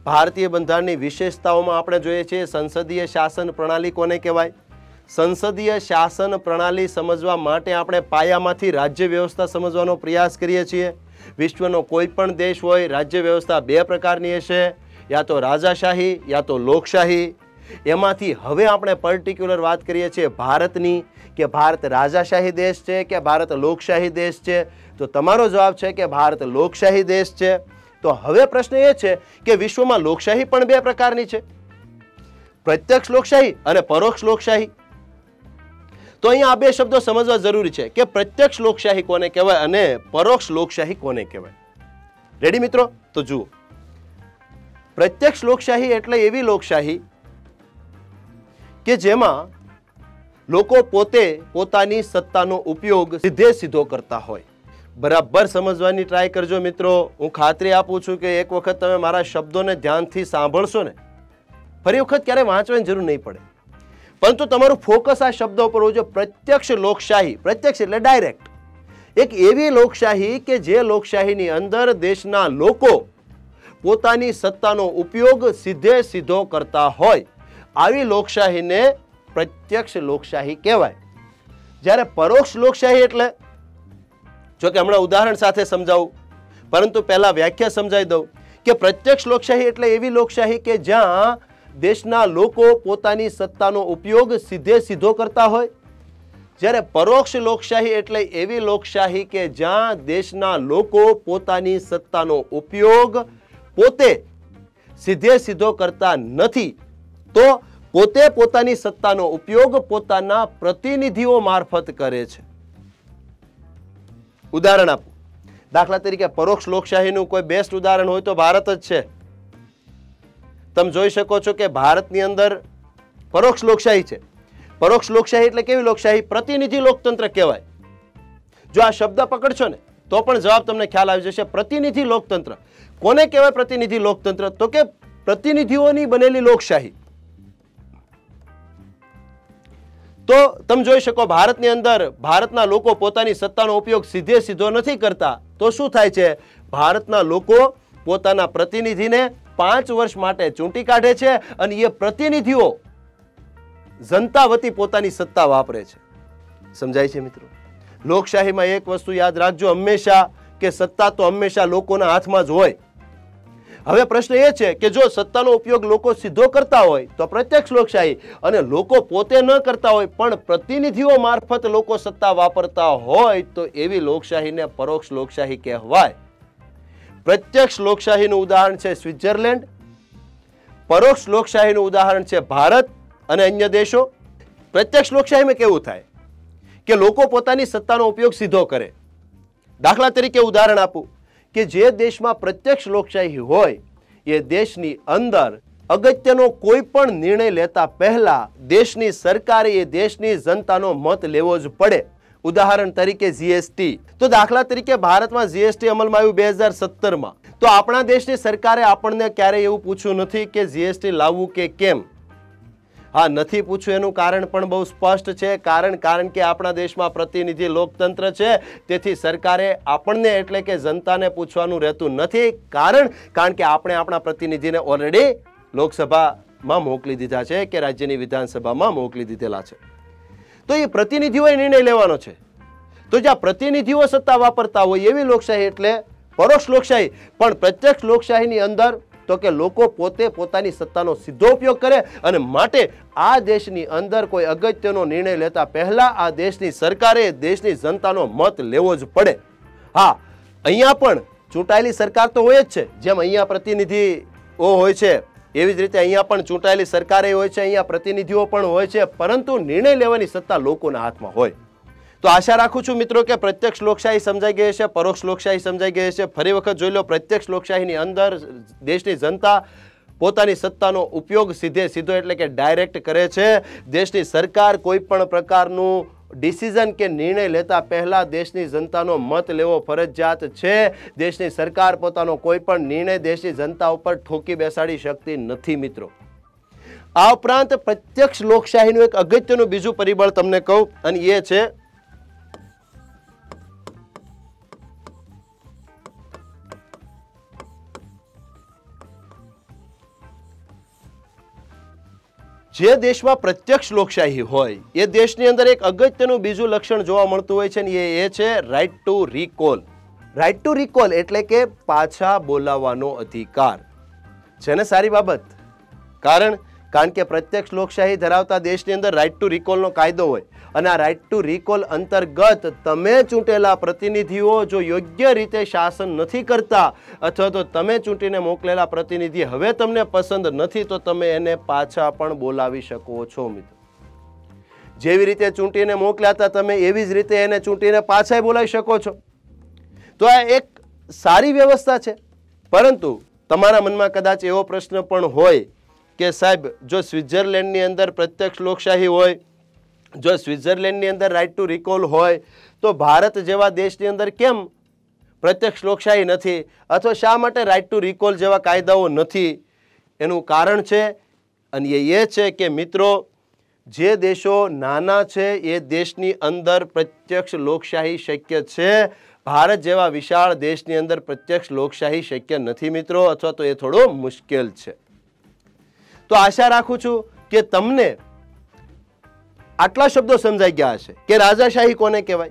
भारतीय बंधारणनी विशेषताओं में आपणे जोईए छे संसदीय शासन प्रणाली कोने कहेवाय। संसदीय शासन प्रणाली समझवा माटे आपणे पायामांथी राज्य व्यवस्था समझवानो प्रयास करीए छीए। विश्वनो कोईपण देश होय राज्य व्यवस्था बे प्रकारनी हशे, या तो राजाशाही या तो लोकशाही। एमांथी हवे आपणे पर्टिक्युलर वात करीए छे भारतनी के भारत राजाशाही देश छे के भारत लोकशाही देश छे। तो तमारो जवाब छे के भारत लोकशाही देश छे। तो हवे प्रश्न ए छे के विश्वमां लोकशाही पण बे प्रकारनी छे, प्रत्यक्ष लोकशाही अने परोक्ष लोकशाही। तो अहींया आ बे शब्दों समझवा जरूरी छे के प्रत्यक्ष लोकशाही कोने कहेवाय अने परोक्ष लोकशाही कोने कहेवाय। रेडी मित्रों? तो जुओ, प्रत्यक्ष लोकशाही एटले एवी लोकशाही કે જેમાં લોકો પોતે પોતાની સત્તાનો ઉપયોગ સીધે સીધો કરતા હોય। बराबर समझवानी ट्राय करजो मित्रों। हूँ खातरी आपू छूं कि एक वखत तमे मारा शब्दों ने ध्यानथी सांभळशो ने फरी वखत क्यारे वांचवानी जरूर नहीं पड़े, परंतु तमारू फोकस आ शब्दों पर होय जो प्रत्यक्ष लोकशाही, प्रत्यक्ष एटले डायरेक्ट, एक एवी लोकशाही के जे लोकशाहीनी अंदर देशना लोको पोतानी सत्तानो उपयोग सीधे सीधो करता होय, आवी लोकशाहीने प्रत्यक्ष लोकशाही कहेवाय। ज्यारे परोक्ष लोकशाही एटले जो कि हमणां उदाहरण साथे समजावू, परंतु पहला व्याख्या समझाई दऊं कि प्रत्यक्ष लोकशाही एटले एवी लोकशाही के ज्यां देशना लोको पोतानी सत्तानो उपयोग सीधे सीधो करता होय, ज्यारे परोक्ष लोकशाही एटले एवी लोकशाही के ज्यां देशना लोको पोतानी सत्तानो उपयोग पोते सीधे सीधो करता नथी, तो पोते पोतानी सत्तानो उपयोग पोताना प्रतिनिधिओ मार्फत करे छे। उदाहरण आप दाखला तरीके परोक्ष लोकशाही नु कोई बेस्ट उदाहरण हो तो भारत ज छे। तम जोई शको छो के भारत नी अंदर परोक्ष लोकशाही छे। परोक्ष लोकशाही एटले केवी लोकशाही? प्रतिनिधि लोकतंत्र कहेवाय। जो आ शब्द पकड़शो ने तो पण जवाब तमने ख्याल आवी जशे। प्रतिनिधि लोकतंत्र कोने कहेवाय? प्रतिनिधि लोकतंत्र तो के प्रतिनिधिओनी बनेली लोकशाही। तो तम जोई शको भारत नी अंदर भारतना लोको पोतानी सत्तानो उपयोग सीधे सीधो नथी करता, तो शुं थाय छे? भारतना लोको पोताना प्रतिनिधिने पांच वर्ष माटे चूंटी काढे छे अने ये प्रतिनिधिओ जनता वती पोतानी सत्ता वापरे छे। समजाय छे मित्रों? लोकशाही में एक वस्तु याद राखजो हमेशा के सत्ता तो हमेशा लोकोना हाथमां ज होय। हवे प्रश्न ए छे के जो सत्तानो उपयोग लोको सीधो करता होय तो प्रत्यक्ष लोकशाही, अने लोको पोते न करता होय पण प्रतिनिधिओ मार्फत लोको सत्ता वापरता होय तो एवी लोकशाहीने परोक्ष लोकशाही कहेवाय। प्रत्यक्ष लोकशाहीनुं उदाहरण छे स्विट्जरलैंड, परोक्ष लोकशाहीनुं उदाहरण छे भारत अने अन्य देशों। प्रत्यक्ष लोकशाही में केवुं थाय के लोको पोतानी सत्तानो उपयोग सीधो करे। दाखला तरीके उदाहरण आपूं कि जे देश में प्रत्यक्ष लोकशाही होय ये देशनी अंदर अगत्यनो कोई पण निर्णय लेता पहला देशनी सरकारे ये देशनी जनतानो मत लेवो ज पड़े। उदाहरण तरीके जीएसटी। तो दाखला तरीके भारत में जीएसटी अमल में आव्युं बे हज़ार सत्तर में, तो अपना देशनी सरकारे आपने क्यारे एवुं पूछ्युं नथी के जीएसटी लाववुं के केम। हाँ, नहीं पूछू एनु कारण पण बहु स्पष्ट है। कारण कारण के आपना देश में प्रतिनिधि लोकतंत्र है, तेथी सरकारे आपने एटले के जनता ने पूछवानुं रहेतुं नथी। कारण कारण के आपणे आपणा प्रतिनिधि ने ऑलरेडी लोकसभा में मोकली दीधा है कि राज्यनी विधानसभा में मोकली दीधेला है। तो ये प्रतिनिधिओए निर्णय लेवानो छे। तो ज्यां प्रतिनिधिओ सत्ता वापरता होय एवी लोकशाही एटले परोक्ष लोकशाही। पण प्रत्यक्ष लोकशाहीनी अंदर तो के लोको पोते पोतानी सत्तानो सीधो उपयोग करे अने माटे आ देशनी अंदर कोई अगत्यनो निर्णय लेता पहला आ देशनी सरकारे देशनी जनतानो मत लेवो ज पड़े। हाँ, अहींया पण चूंटायेली सरकार तो होय ज छे। जेम अहींया प्रतिनिधिओ होय छे एवी ज रीते अहींया पण चूंटायेली सरकारे होय छे, अहींया प्रतिनिधिओ पण होय छे, परंतु निर्णय लेवानी सत्ता लोकोना हाथमां होय। तो आशा राखूं छूं मित्रों के प्रत्यक्ष लोकशाही समझाई गई है, परोक्ष लोकशाही समझाई गई है। फरी वखत जोई लो, प्रत्यक्ष लोकशाहीनी अंदर देशनी जनता पोतानी सत्तानो उपयोग सीधे सीधो एटले के डायरेक्ट करे छे। देशनी सरकार कोईपण प्रकारनुं डिसिजन के निर्णय लेता पहला देशनी जनतानो मत लेवो फरजियात छे। देशनी सरकार पोतानो कोईपण निर्णय देशनी जनता उपर ठोकी बेसाडी शकती नथी मित्रों। आ उपरांत प्रत्यक्ष लोकशाहीनुं एक अगत्यनुं बीजुं परिबळ तमने कहूं अने ए छे जे देश में प्रत्यक्ष लोकशाही होय ये देशनी अंदर एक अगत्यनुं बीजू लक्षण जोवा मळतुं होय छे ने ए ए छे right to recall. Right to recall एटले के पाछा बोलावવાનો अधिकार छे, सारी बाबत। कारण कारण के प्रत्यक्ष लोकशाही धरावता देशनी अंदर राइट टू रिकॉल नो कायदो होय अने आ राइट टू रिकॉल अंतर्गत तमे चूंटेला प्रतिनिधिओ जो योग्य रीते शासन नथी करता अथवा तो तमे चूंटीने मोकलेला प्रतिनिधि हवे तमने पसंद नथी तो तमे एने पाछा पण बोलावी शको छो मित्र। जेवी रीते चूंटीने मोकल्याता तमे एवी ज रीते एने चूंटीने पाछाय बोलावी शको छो। तो आ एक सारी व्यवस्था छे, परंतु तमारा मनमा कदाच एवो प्रश्न पण होय के साहब जो स्विट्जरलैंड नी अंदर प्रत्यक्ष लोकशाही होय, जो स्विट्जरलैंड नी अंदर राइट टू रिकॉल होय, तो भारत जेवा देश नी अंदर केम प्रत्यक्ष लोकशाही नहीं अथवा शा माटे राइट टू रिकॉल जेवा कायदाओ नहीं? एनुं कारण छे अने ये छे के मित्रों, जे देशों नाना छे ये देशनी अंदर प्रत्यक्ष लोकशाही शक्य छे, भारत जेवा विशाल देशनी अंदर प्रत्यक्ष लोकशाही शक्य नहीं मित्रों, अथवा तो ये थोड़ो मुश्किल छे। तो आशा राखू छू के तमने आटला शब्दों समझाई गया हशे के राजाशाही कोने कहेवाय।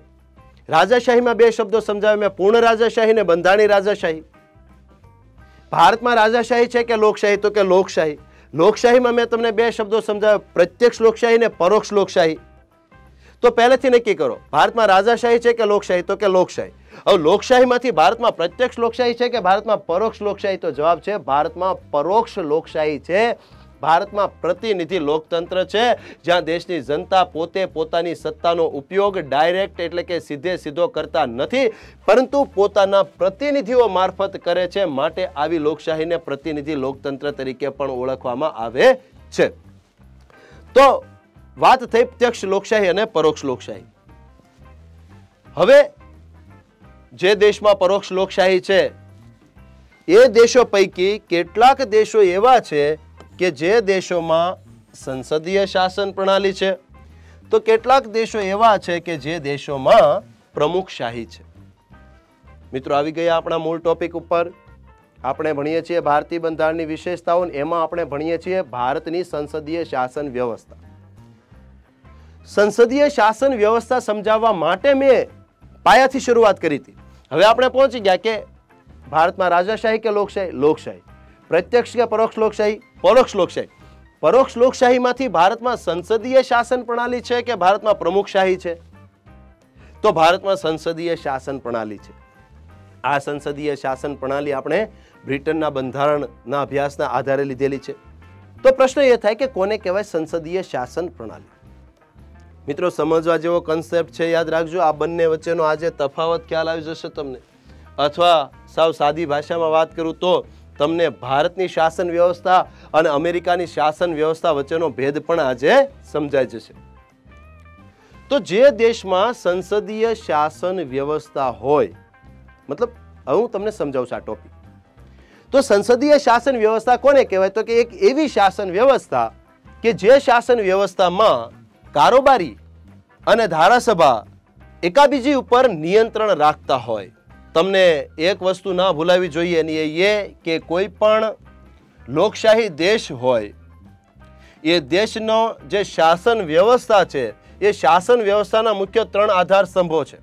राजाशाही में बे शब्दों समझाव्या, पूर्ण राजाशाही ने बंधाणी राजाशाही। भारत में राजाशाही छे के लोकशाही? तो के लोकशाही। लोकशाही में मैं तमने बे शब्दों समझाव्या, प्रत्यक्ष लोकशाही ने परोक्ष लोकशाही। तो पहलेथी नक्की करो, भारत में राजाशाही छे के लोकशाही? तो के लोकशाही। अब लोकशाही मांथी भारत में प्रत्यक्ष लोकशाही छे के भारत में परोक्ष लोकशाही? तो जवाब छे भारत में परोक्ष लोकशाही छे। भारत में प्रतिनिधि लोकतंत्र है, ज्यां देश की जनता पोते पोतानी सत्तानो उपयोग डायरेक्ट एटले के सीधे सीधो करता नहीं, परंतु पोताना प्रतिनिधिओ मार्फत करे छे। माटे आवी लोकशाही ने प्रतिनिधि लोकतंत्र तरीके पण ओळखवामां आवे छे। तो बात थई प्रत्यक्ष लोकशाही अने परोक्ष लोकशाही। हवे जे देश में परोक्ष लोकशाही है ए देशों पैकी केटलाक देशों एवा छे के जे देशों में संसदीय शासन प्रणाली है, तो केटलाक देशों एवा है कि जे देशों में प्रमुखशाही है। मित्रों आवी गया अपना मूल टॉपिक पर। आपणे भणीए छीए भारतीय बंधारणनी विशेषताओं, एमां आपणे भणीए छीए भारतनी संसदीय शासन व्यवस्था। संसदीय शासन व्यवस्था समझावा माटे मैं पायाथी शुरुआत करी थी। हवे आपणे पहुंची गया कि भारत में राजाशाही के लोकशाही? लोकशाही। प्रत्यक्ष के परोक्ष लोकशाही? परोक्ष लोकशाही। परोक्ष लोकशाही मांथी भारत में संसदीय शासन प्रणाली है कि भारत में प्रमुखशाही है? तो भारत में संसदीय शासन प्रणाली है। आ संसदीय शासन प्रणाली आपणे ब्रिटनना बंधारणना अभ्यासना आधारे लीधेली है। तो प्रश्न ये थाय कि कोने कहेवाय संसदीय शासन प्रणाली? मित्रों समझवा जेवो कॉन्सेप्ट है, याद राखजो। आ बंने वच्चेनो आजे तफावत ख्याल आवी जशे तमने, अथवा साव सादी भाषा में बात करूँ तो तमने भारतनी शासन व्यवस्था और अमेरिकानी शासन व्यवस्था वच्चेनो भेद पण आजे समझाई जशे। तो जे देश में संसदीय शासन व्यवस्था होय, मतलब हवे हूँ तमने समझाऊं छुं आ टॉपिक। तो संसदीय शासन व्यवस्था कोने कहेवाय? तो कि एक एवी शासन व्यवस्था कि जे शासन व्यवस्था में कारोबारी अने धारासभा एकाबीजी उपर नियंत्रण राखता होय। तमने एक वस्तु ना भूलावी जोईए ने ये कि कोई पण लोकशाही देश होय ये देशनो जे शासन व्यवस्था छे ये शासन व्यवस्थाना मुख्य त्रण आधार स्तंभो छे।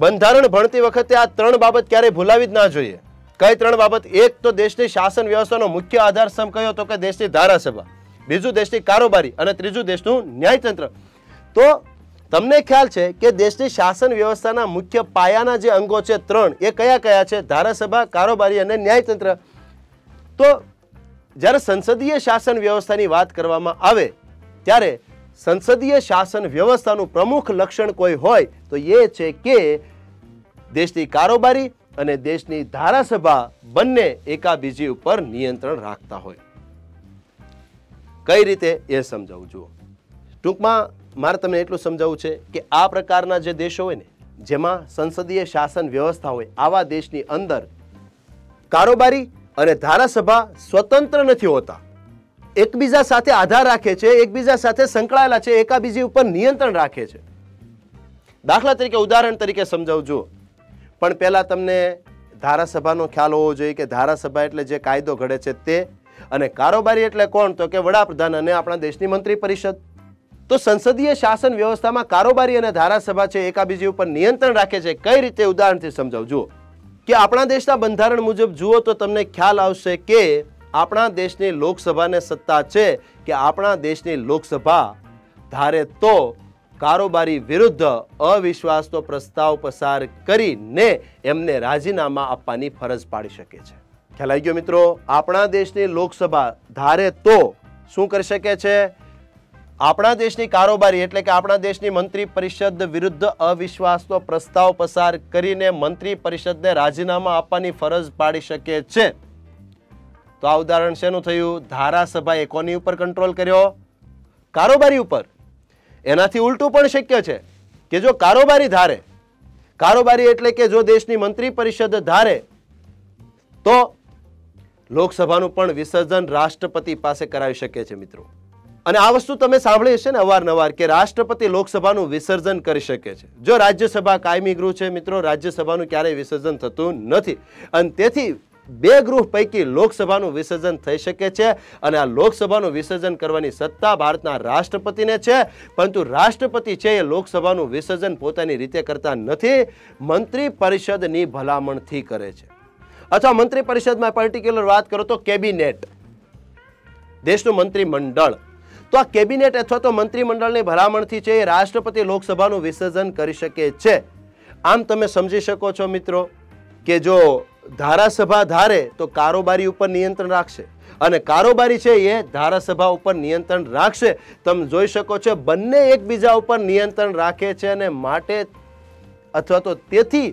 बंधारण भणती वखते आ त्रण बाबत क्यारे भूलावी ज ना जोईए। कई त्रण बाबत? एक तो देशनी शासन व्यवस्थानो मुख्य आधार स्तंभ कयो तो के देशनी धारासभा, बीजू देशनी कारोबारी अने त्रीजू देशनुं न्यायतंत्र। तो तमने ख्याल है कि देशनी शासन व्यवस्थाना मुख्य पायाना जे अंगों छे त्रण ए कया कया छे? धारासभा, कारोबारी अने न्यायतंत्र। तो ज्यारे संसदीय शासन व्यवस्थानी वात करवामां आवे त्यारे संसदीय शासन व्यवस्थानुं प्रमुख लक्षण कोई होय तो ये छे के देशनी कारोबारी अने देशनी धारासभा बंने एकाबीजी उपर नियंत्रण राखता होय। कई रीते ए समजावुं जुओ। टूंकमां मारे तमने एटलुं समजावुं छे कि आ प्रकारना जे देशो होय ने जेमां संसदीय शासन व्यवस्था होय आवा देशनी अंदर कारोबारी अने धारासभा स्वतंत्र नथी होता, एकबीजा साथे आधार राखे छे, एकबीजा साथे संकळायेला छे, एकाबीजी उपर नियंत्रण राखे छे। दाखला तरीके उदाहरण तरीके समजावुं जुओ, पण पहेला तमने धारासभानो ख्याल होवो जोईए कि धारासभा एटले जे कायदो घडे छे ते, अने कारोबारी एटले कोण? तो के वडाप्रधान अने आपणा देशनी मंत्री परिषद। तो संसदीय शासन व्यवस्था में कारोबारी अने धारासभा छे एकाबीजी उपर नियंत्रण राखे छे। कई रीते उदाहरणथी समजावुं जुओ कि आपणा देशना बंधारण मुजब जुओ तो तमने ख्याल आवशे के आपणा देशनी लोकसभाने सत्ता छे कि आपणा देशनी लोकसभा धारे तो कारोबारी विरुद्ध अविश्वासनो प्रस्ताव पसार करीने एमने राजीनामा आपवानी फरज पाडी शके छे। ख्याल आई गयो मित्रों? आपणा देशनी लोकसभा धारे तो शुं करी शके छे? आपणा देशनी कारोबारी एटले के आपणा देशनी मंत्री परिषद विरुद्ध अविश्वासनो प्रस्ताव पसार करीने मंत्री परिषदने राजीनामा आपवानी फरज पाडी शके छे। तो आ उदाहरण शेनु थयुं, धारासभाए कोनी उपर कंट्रोल कर्यो? कारोबारी उपर। एनाथी उल्टू पण शक्य छे के जो कारोबारी धारे, कारोबारी एटले के जो देशनी मंत्री परिषद धारे तो लोकसभानुं पण विसर्जन राष्ट्रपति पासे करावी शके छे। मित्रों, अने आ वस्तु तमे सांभळी हशे ने अवारनवार के राष्ट्रपति लोकसभानुं विसर्जन करी शके छे। जो राज्यसभा कायमी गृह छे मित्रों, राज्यसभानुं क्यारेय विसर्जन थतुं नथी अने तेथी बे गृह पैकी लोकसभानुं विसर्जन थई शके छे अने आ लोकसभानुं विसर्जन करवानी सत्ता भारतना राष्ट्रपतिने छे, परंतु राष्ट्रपति छे ए लोकसभानुं विसर्जन पोतानी रीते करता नथी, मंत्री परिषदनी भलामणथी करे छे। अथवा मंत्री परिषदमां पर्टिक्युलर वात करो तो केबिनेट, देशनुं मंत्रीमंडळ। तो आ केबिनेट अथवा तो मंत्रीमंडळनी भलामणथी छे ए राष्ट्रपति लोकसभानुं विसर्जन करी शके छे। आम तमे समजी शको छो मित्रों के जो धारासभा धारे तो कारोबारी उपर नियंत्रण राखशे अने कारोबारी छे ये धारासभा उपर नियंत्रण राखशे। तमे जोई शको छो बंने एकबीजा उपर नियंत्रण राखे छे अने माटे अथवा तो तेथी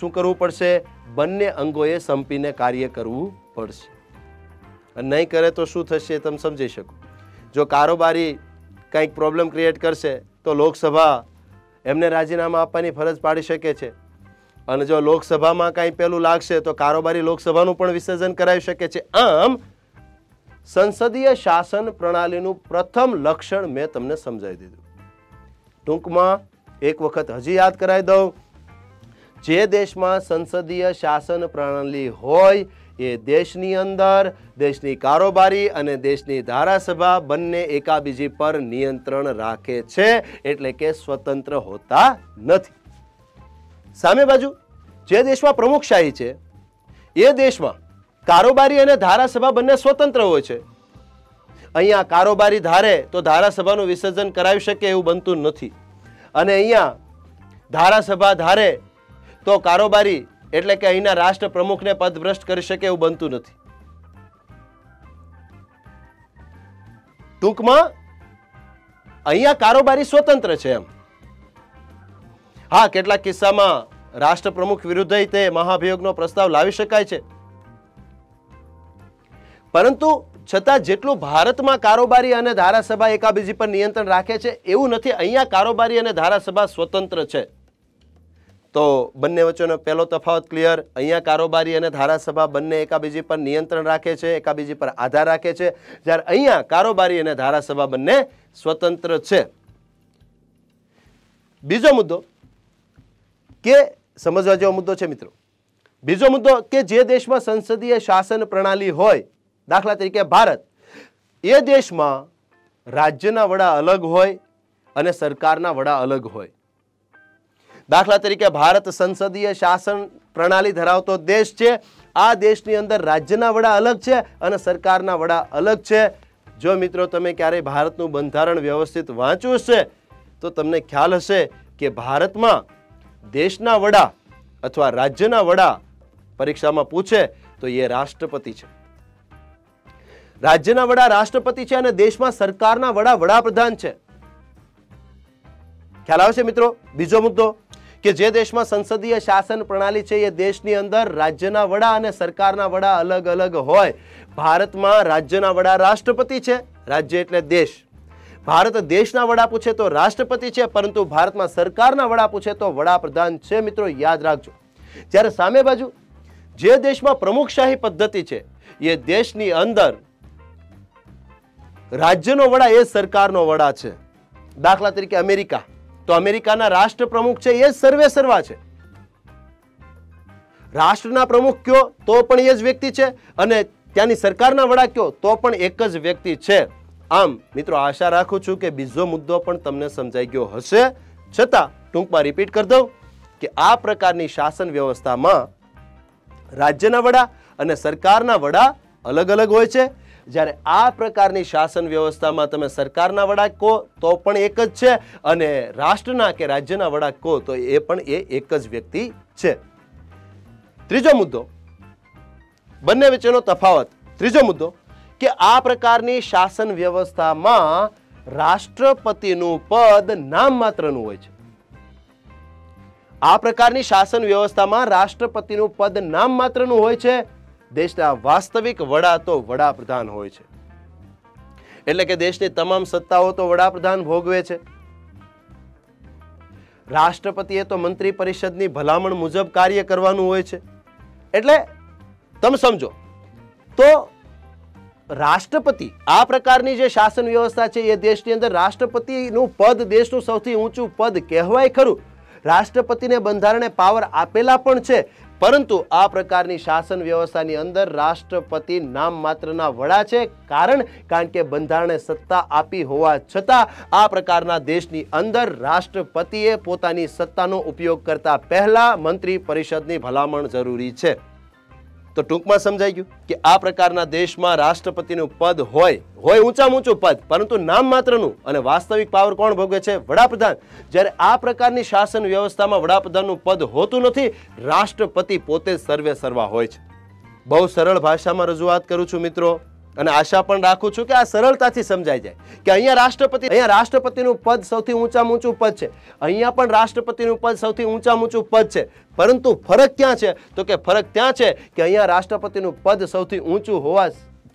शुं करवुं पड़शे, बंने अंगोए संपीने कार्य करवुं पड़शे। अने नहीं करे तो शुं थशे तमे समजी शको। जो कारोबारी कंईक प्रॉब्लम क्रिएट करशे तो लोकसभा एमने राजीनामा आपवानी फरज पाडी शके छे अने जो लोकसभा में कहीं पेलू लागशे तो कारोबारी लोकसभानुं पण विसर्जन करावी शके छे। आम संसदीय शासन प्रणालीनुं प्रथम लक्षण मैं तमने समझाई दीधुं। टूंकमां एक वखत हजी याद कराई दऊं, जे देश में संसदीय शासन प्रणाली होय ए देशनी अंदर देशनी कारोबारी अने देशनी धारासभा बंने एकाबीजी पर नियंत्रण राखे छे एटले के स्वतंत्र होता नथी। सामे बाजू जे देश में प्रमुखशाही है ये देश में कारोबारी और धारासभा बने स्वतंत्र होय छे। अहींया कारोबारी धारे तो धारासभानुं विसर्जन करावी शके एवुं बनतुं नथी अने अहींया धारासभा धारे तो कारोबारी एटले के अहींना राष्ट्र प्रमुख ने पदभ्रष्ट करी शके एवुं बनतुं नथी। टूंकमां अहींया कारोबारी स्वतंत्र छे एम। हाँ, केटलाक किस्सामां राष्ट्र प्रमुख विरुद्धे ते महाभियोगनो प्रस्ताव लावी शकाय छे, परंतु छतां जेटलुं भारतमां कारोबारी अने धारासभा एकाबीजी पर नियंत्रण राखे छे एवुं नथी। अहींया कारोबारी अने धारासभा स्वतंत्र छे। तो बंने वच्चेनो पहेलो तफावत क्लियर। अहींया कारोबारी अने धारासभा बंने एकाबीजी पर नियंत्रण राखे छे, एकाबीजी पर आधार राखे छे, ज्यारे अहींया कारोबारी अने धारासभा बंने स्वतंत्र छे। बीजो मुद्दो के समझवा जेवो मुद्दो छे मित्रों। बीजो मुद्दो के जे देश में संसदीय शासन प्रणाली होय, दाखला तरीके भारत, ए देश में राज्यना वडा अलग होय अने सरकारना वडा अलग होय। दाखला तरीके भारत संसदीय शासन प्रणाली धरावतो देश छे। आ देशनी अंदर राज्यना वडा अलग छे अने सरकारना वडा अलग छे। जो मित्रों तमे क्यारे भारतनुं बंधारण व्यवस्थित वाँच्युं हशे तो तमने ख्याल हशे कि भारत में देशना वड़ा अथवा राज्यना वड़ा परीक्षा में पूछे तो ये राष्ट्रपति है। राज्यना वड़ा राष्ट्रपति है और देश में सरकारना वड़ा वडाप्रधान है। ख्याल आवे छे मित्रों। बीजो मुद्दो कि जे देश में संसदीय शासन प्रणाली है ये देशनी अंदर राज्यना वड़ा अने सरकारना वड़ा अलग अलग होय। भारत में राज्यना वड़ा राष्ट्रपति है, राज्य एटले देश। भारत देशना वड़ा पूछे तो राष्ट्रपति है, परंतु भारत में सरकारना वड़ा पूछे तो वडाप्रधान है। मित्रों याद रखो। ज्यारे सामे बाजू जे देश में प्रमुखशाही पद्धति है ये देशनी अंदर राज्यनो वड़ा ए सरकारनो वड़ा है। दाखला तरीके अमेरिका, तो अमेरिकाना राष्ट्र प्रमुख है ये सर्वे सर्वा है। राष्ट्रना प्रमुख क्यों तो पण ए ज व्यक्ति है अने त्यानी सरकारना वड़ा क्यों तो पण एक ज व्यक्ति है। आम मित्रों आशा राखू छूं के बीजो मुद्दो पण तमने समजाई गयो हशे। छतां टूंकमां रिपीट कर दऊं कि आ प्रकारनी शासन व्यवस्था में राज्यना वड़ा अने सरकारना वड़ा अलग अलग होय छे। ज्यारे आ प्रकारनी शासन व्यवस्था में तमे सरकारना वड़ा को तो पण एक ज छे अने राष्ट्रना के राज्यना वड़ा को तो ए पण ए एक ज व्यक्ति छे। त्रीजो मुद्दो बंने वच्चेनो तफावत। त्रीजो मुद्दो कि आ प्रकारनी शासन व्यवस्था में राष्ट्रपतिनु पद नाम मात्रनु होय छे। आ प्रकारनी शासन व्यवस्था में राष्ट्रपतिनु पद नाम मात्रनु होय छे। દેશના વાસ્તવિક વડા તો વડાપ્રધાન હોય છે। એટલે કે દેશની તમામ સત્તાઓ તો વડાપ્રધાન ભોગવે છે। રાષ્ટ્રપતિએ તો મંત્રી પરિષદની ભલામણ મુજબ કાર્ય કરવાનું હોય છે। એટલે તમે સમજો તો રાષ્ટ્રપતિ આ પ્રકારની જે શાસન વ્યવસ્થા છે એ દેશની અંદર રાષ્ટ્રપતિનું પદ દેશનું સૌથી ઊંચું પદ કહેવાય ખરું। રાષ્ટ્રપતિને બંધારણે પાવર આપેલા પણ છે, પરંતુ આ પ્રકારની શાસન વ્યવસ્થાની અંદર રાષ્ટ્રપતિ નામ માત્રના વડા છે। કારણ કારણ કે બંધારણે સત્તા આપી હોવા છતાં આ પ્રકારના દેશની અંદર રાષ્ટ્રપતિએ પોતાની સત્તાનો ઉપયોગ કરતા પહેલા મંત્રી પરિષદની ભલામણ જરૂરી છે। તો ટૂંકમાં સમજાઈ ગયું કે આ પ્રકારના દેશમાં રાષ્ટ્રપતિનું પદ હોય હોય ઊંચામાં ઊંચું પદ, પરંતુ નામ માત્રનું, અને વાસ્તવિક પાવર કોણ ભોગવે છે? વડાપ્રધાન। જ્યારે આ પ્રકારની શાસન વ્યવસ્થામાં વડાપ્રધાનનું પદ હોતું નથી, રાષ્ટ્રપતિ પોતે સર્વે સર્વા હોય છે। બહુ સરળ ભાષામાં રજૂઆત કરું છું મિત્રો, અને આશા પણ રાખું છું કે આ સરળતાથી સમજાઈ જાય કે અહીંયા રાષ્ટ્રપતિ અહીંયા રાષ્ટ્રપતિનું પદ સૌથી ઊંચામાં ઊંચું પદ છે, અહીંયા પણ રાષ્ટ્રપતિનું પદ સૌથી ઊંચામાં ઊંચું પદ છે, પરંતુ ફરક ક્યાં છે? તો કે ફરક ત્યાં છે કે અહીંયા રાષ્ટ્રપતિનું પદ સૌથી ઊંચું હોવા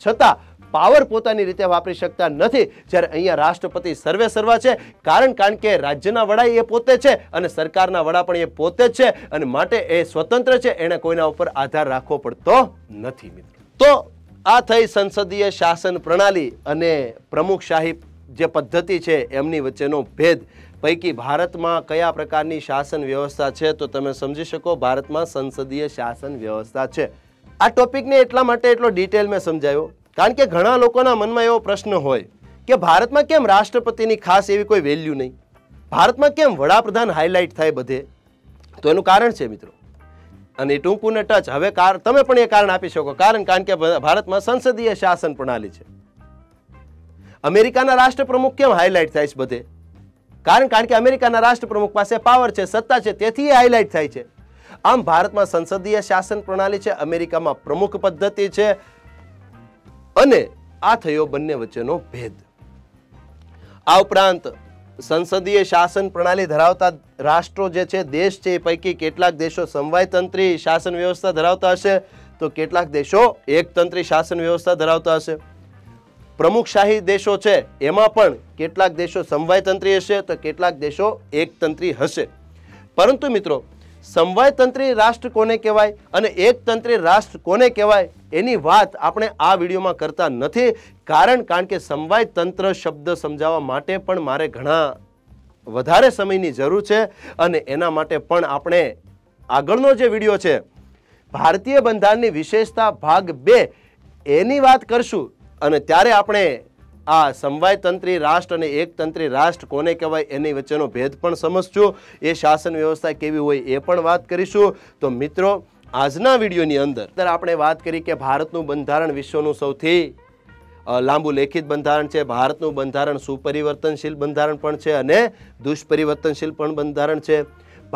છતાં पावर पोतानी रीते वापरी शकता नथी, ज्यारे अहींया राष्ट्रपति सर्वे सर्वा छे। कारण कारण के राज्यना वडा ए पोते छे अने सरकारना वडा पण ए पोते ज छे, अने माटे ए स्वतंत्र छे, एने कोईना उपर आधार राखवो पड़तो नथी। मित्रो, तो आ थई संसदीय शासन प्रणाली अने प्रमुखशाही जे पद्धति छे एमनी वच्चेनो भेद। पैकी भारत में कया प्रकारनी शासन व्यवस्था छे तो तमे समझी शको, भारत में संसदीय शासन व्यवस्था छे। आ टॉपिक ने एटला माटे एटलो डिटेल में समजाव्यो कारण के घणा लोकोना मन में एवो प्रश्न होय के भारत में केम राष्ट्रपतिनी खास एवी कोई वेल्यू नहीं, भारत में केम वडाप्रधान हाईलाइट थाय बधे? तो एनुं कारण छे मित्रों, अने टूंकूने टच हवे कार तमे पण ए कारण आपी शको। कारण कारण के भारत में संसदीय शासन प्रणाली छे। अमेरिकाना राष्ट्र प्रमुख केम हाईलाइट थाय छे बधे? कारण कारण के अमेरिकाना राष्ट्र प्रमुख पासे पावर छे, सत्ता छे, तेथी हाईलाइट थाय छे। आम भारत में संसदीय शासन प्रणाली छे, अमेरिका में प्रमुख पद्धति छे। अने आ थयो बन्ने वच्चेनो भेद। आ उपरांत संसदीय शासन प्रणाली धरावता राष्ट्रो जे छे, देश छे, पैकी केटलाक देशो समवायतंत्री शासन व्यवस्था धरावता हशे तो केटलाक देशो एकतंत्री शासन व्यवस्था धरावता हशे। प्रमुखशाही देशो छे एमां पण केटलाक देशो समवायतंत्री हशे तो केटलाक देशो एकतंत्री हशे। परंतु मित्रों, समवायतंत्री राष्ट्र कोने कहेवाय अने एकतंत्री राष्ट्र कोने कहेवाय एनी वात आपणे आ विडियोमां करता नथी। कारण कारण के समवायतंत्र शब्द समजाववा माटे पण मारे घणा वधारे समयनी जरूर छे, अने एना माटे पण आपणे आगळनो जे विडियो छे भारतीय बंधारणनी विशेषता भाग बे एनी वात करशुं, अने त्यारे आपणे आ समवायतंत्री राष्ट्र अने एकतंत्री राष्ट्र कोने कहेवाय एनी वच्चेनो भेद पण समजशुं, ए शासन व्यवस्था केवी होय ए पण वात करीशुं। तो मित्रों, आजना वीडियोनी अंदर आपणे वात करी के भारतनुं बंधारण विश्वनुं सौथी लांबू लेखित बंधारण छे। भारतनुं बंधारण सुपरिवर्तनशील बंधारण पण छे अने दुष्परिवर्तनशील पण बंधारण छे।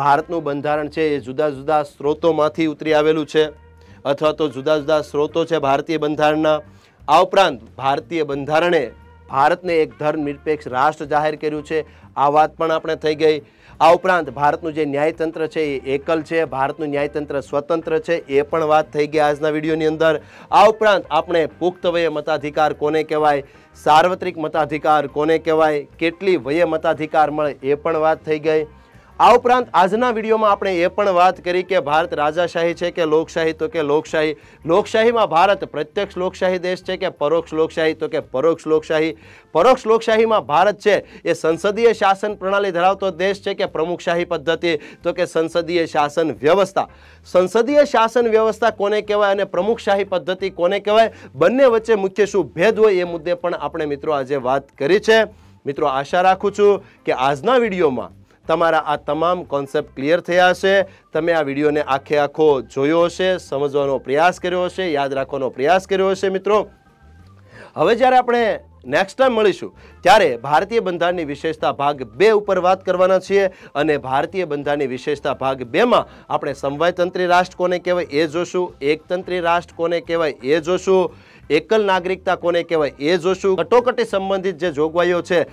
भारतनुं बंधारण छे ए जुदा जुदा स्रोतोमांथी उतरी आवेलुं छे अथवा तो जुदा जुदा स्रोतो छे भारतीय बंधारणना। आ उपरांत भारतीय बंधारणे भारत ने एक धर्मनिरपेक्ष राष्ट्र जाहिर कर्युं छे, आ वात पण आपणे थई गई। आ उपरांत भारतनुं जे न्यायतंत्र छे ए एकल छे, भारतनुं न्यायतंत्र स्वतंत्र छे ए पण वात थई गई आजना विडियोनी अंदर। आ उपरांत आपणे पुख्त वये मताधिकार कोने कहेवाय, सार्वत्रिक मताधिकार कोने कहेवाय, केटली वये मताधिकार मळे ए पण वात थई गई। आ उपरांत आजना विडियोमां आपणे ए पण वात करी के भारत राजाशाही छे के लोकशाही, तो के लोकशाही। लोकशाही में भारत प्रत्यक्ष लोकशाही देश छे के परोक्ष लोकशाही, तो के परोक्ष लोकशाही। परोक्ष लोकशाही में भारत छे ए संसदीय शासन प्रणाली धरावतो देश छे के प्रमुखशाही पद्धति, तो के संसदीय शासन व्यवस्था। संसदीय शासन व्यवस्था कोने कहेवाय अने प्रमुखशाही पद्धति कोने कहेवाय, बंने वच्चे मुख्य शुं भेद होय ए मुद्दे पण आपणे मित्रों आजे वात करी छे। मित्रों, आशा राखुं छुं के आजना विडियोमां तमारा आ तमाम कॉन्सेप्ट क्लियर थया हशे। तमे आ विडियोने आखे आखो जोयो हशे, समजवानो प्रयास कर्यो हशे, याद राखવાનો प्रयास कर्यो हशे। मित्रों, हवे ज्यारे आपणे नेक्स्ट टाइम मळीशुं त्यारे भारतीय बंधारणनी विशेषता भाग बे उपर वात करवाना छीए, अने भारतीय बंधारणनी विशेषता भाग बे मां आपणे समवायतंत्री राष्ट्र कोने कहेवाय ए जोशुं, एकतंत्री राष्ट्र कोने कहेवाय ए जोशुं, एकल नागरिकता कोने कहेवाय ए जोशुं, कटोकटी संबंधित जे जोगवाईओ छे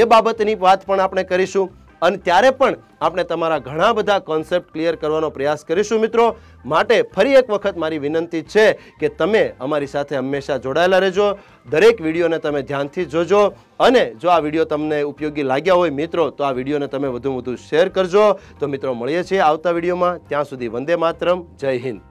ए बाबतनी वात पण आपणे करीशुं। અને ત્યારે પણ આપણે તમારા ઘણા બધા કોન્સેપ્ટ ક્લિયર કરવાનો પ્રયાસ કરીશું મિત્રો। માટે ફરી એક વખત મારી વિનંતી છે કે તમે અમારી સાથે હંમેશા જોડાયેલા રહેજો, દરેક વિડીયોને તમે ધ્યાનથી જોજો અને જો આ વિડીયો તમને ઉપયોગી લાગ્યા હોય મિત્રો તો આ વિડીયોને તમે વધુમાં વધુ શેર કરજો। તો મિત્રો મળીએ છીએ આવતા વિડીયોમાં, ત્યાં સુધી વંદે માતરમ, જય હિન્દ।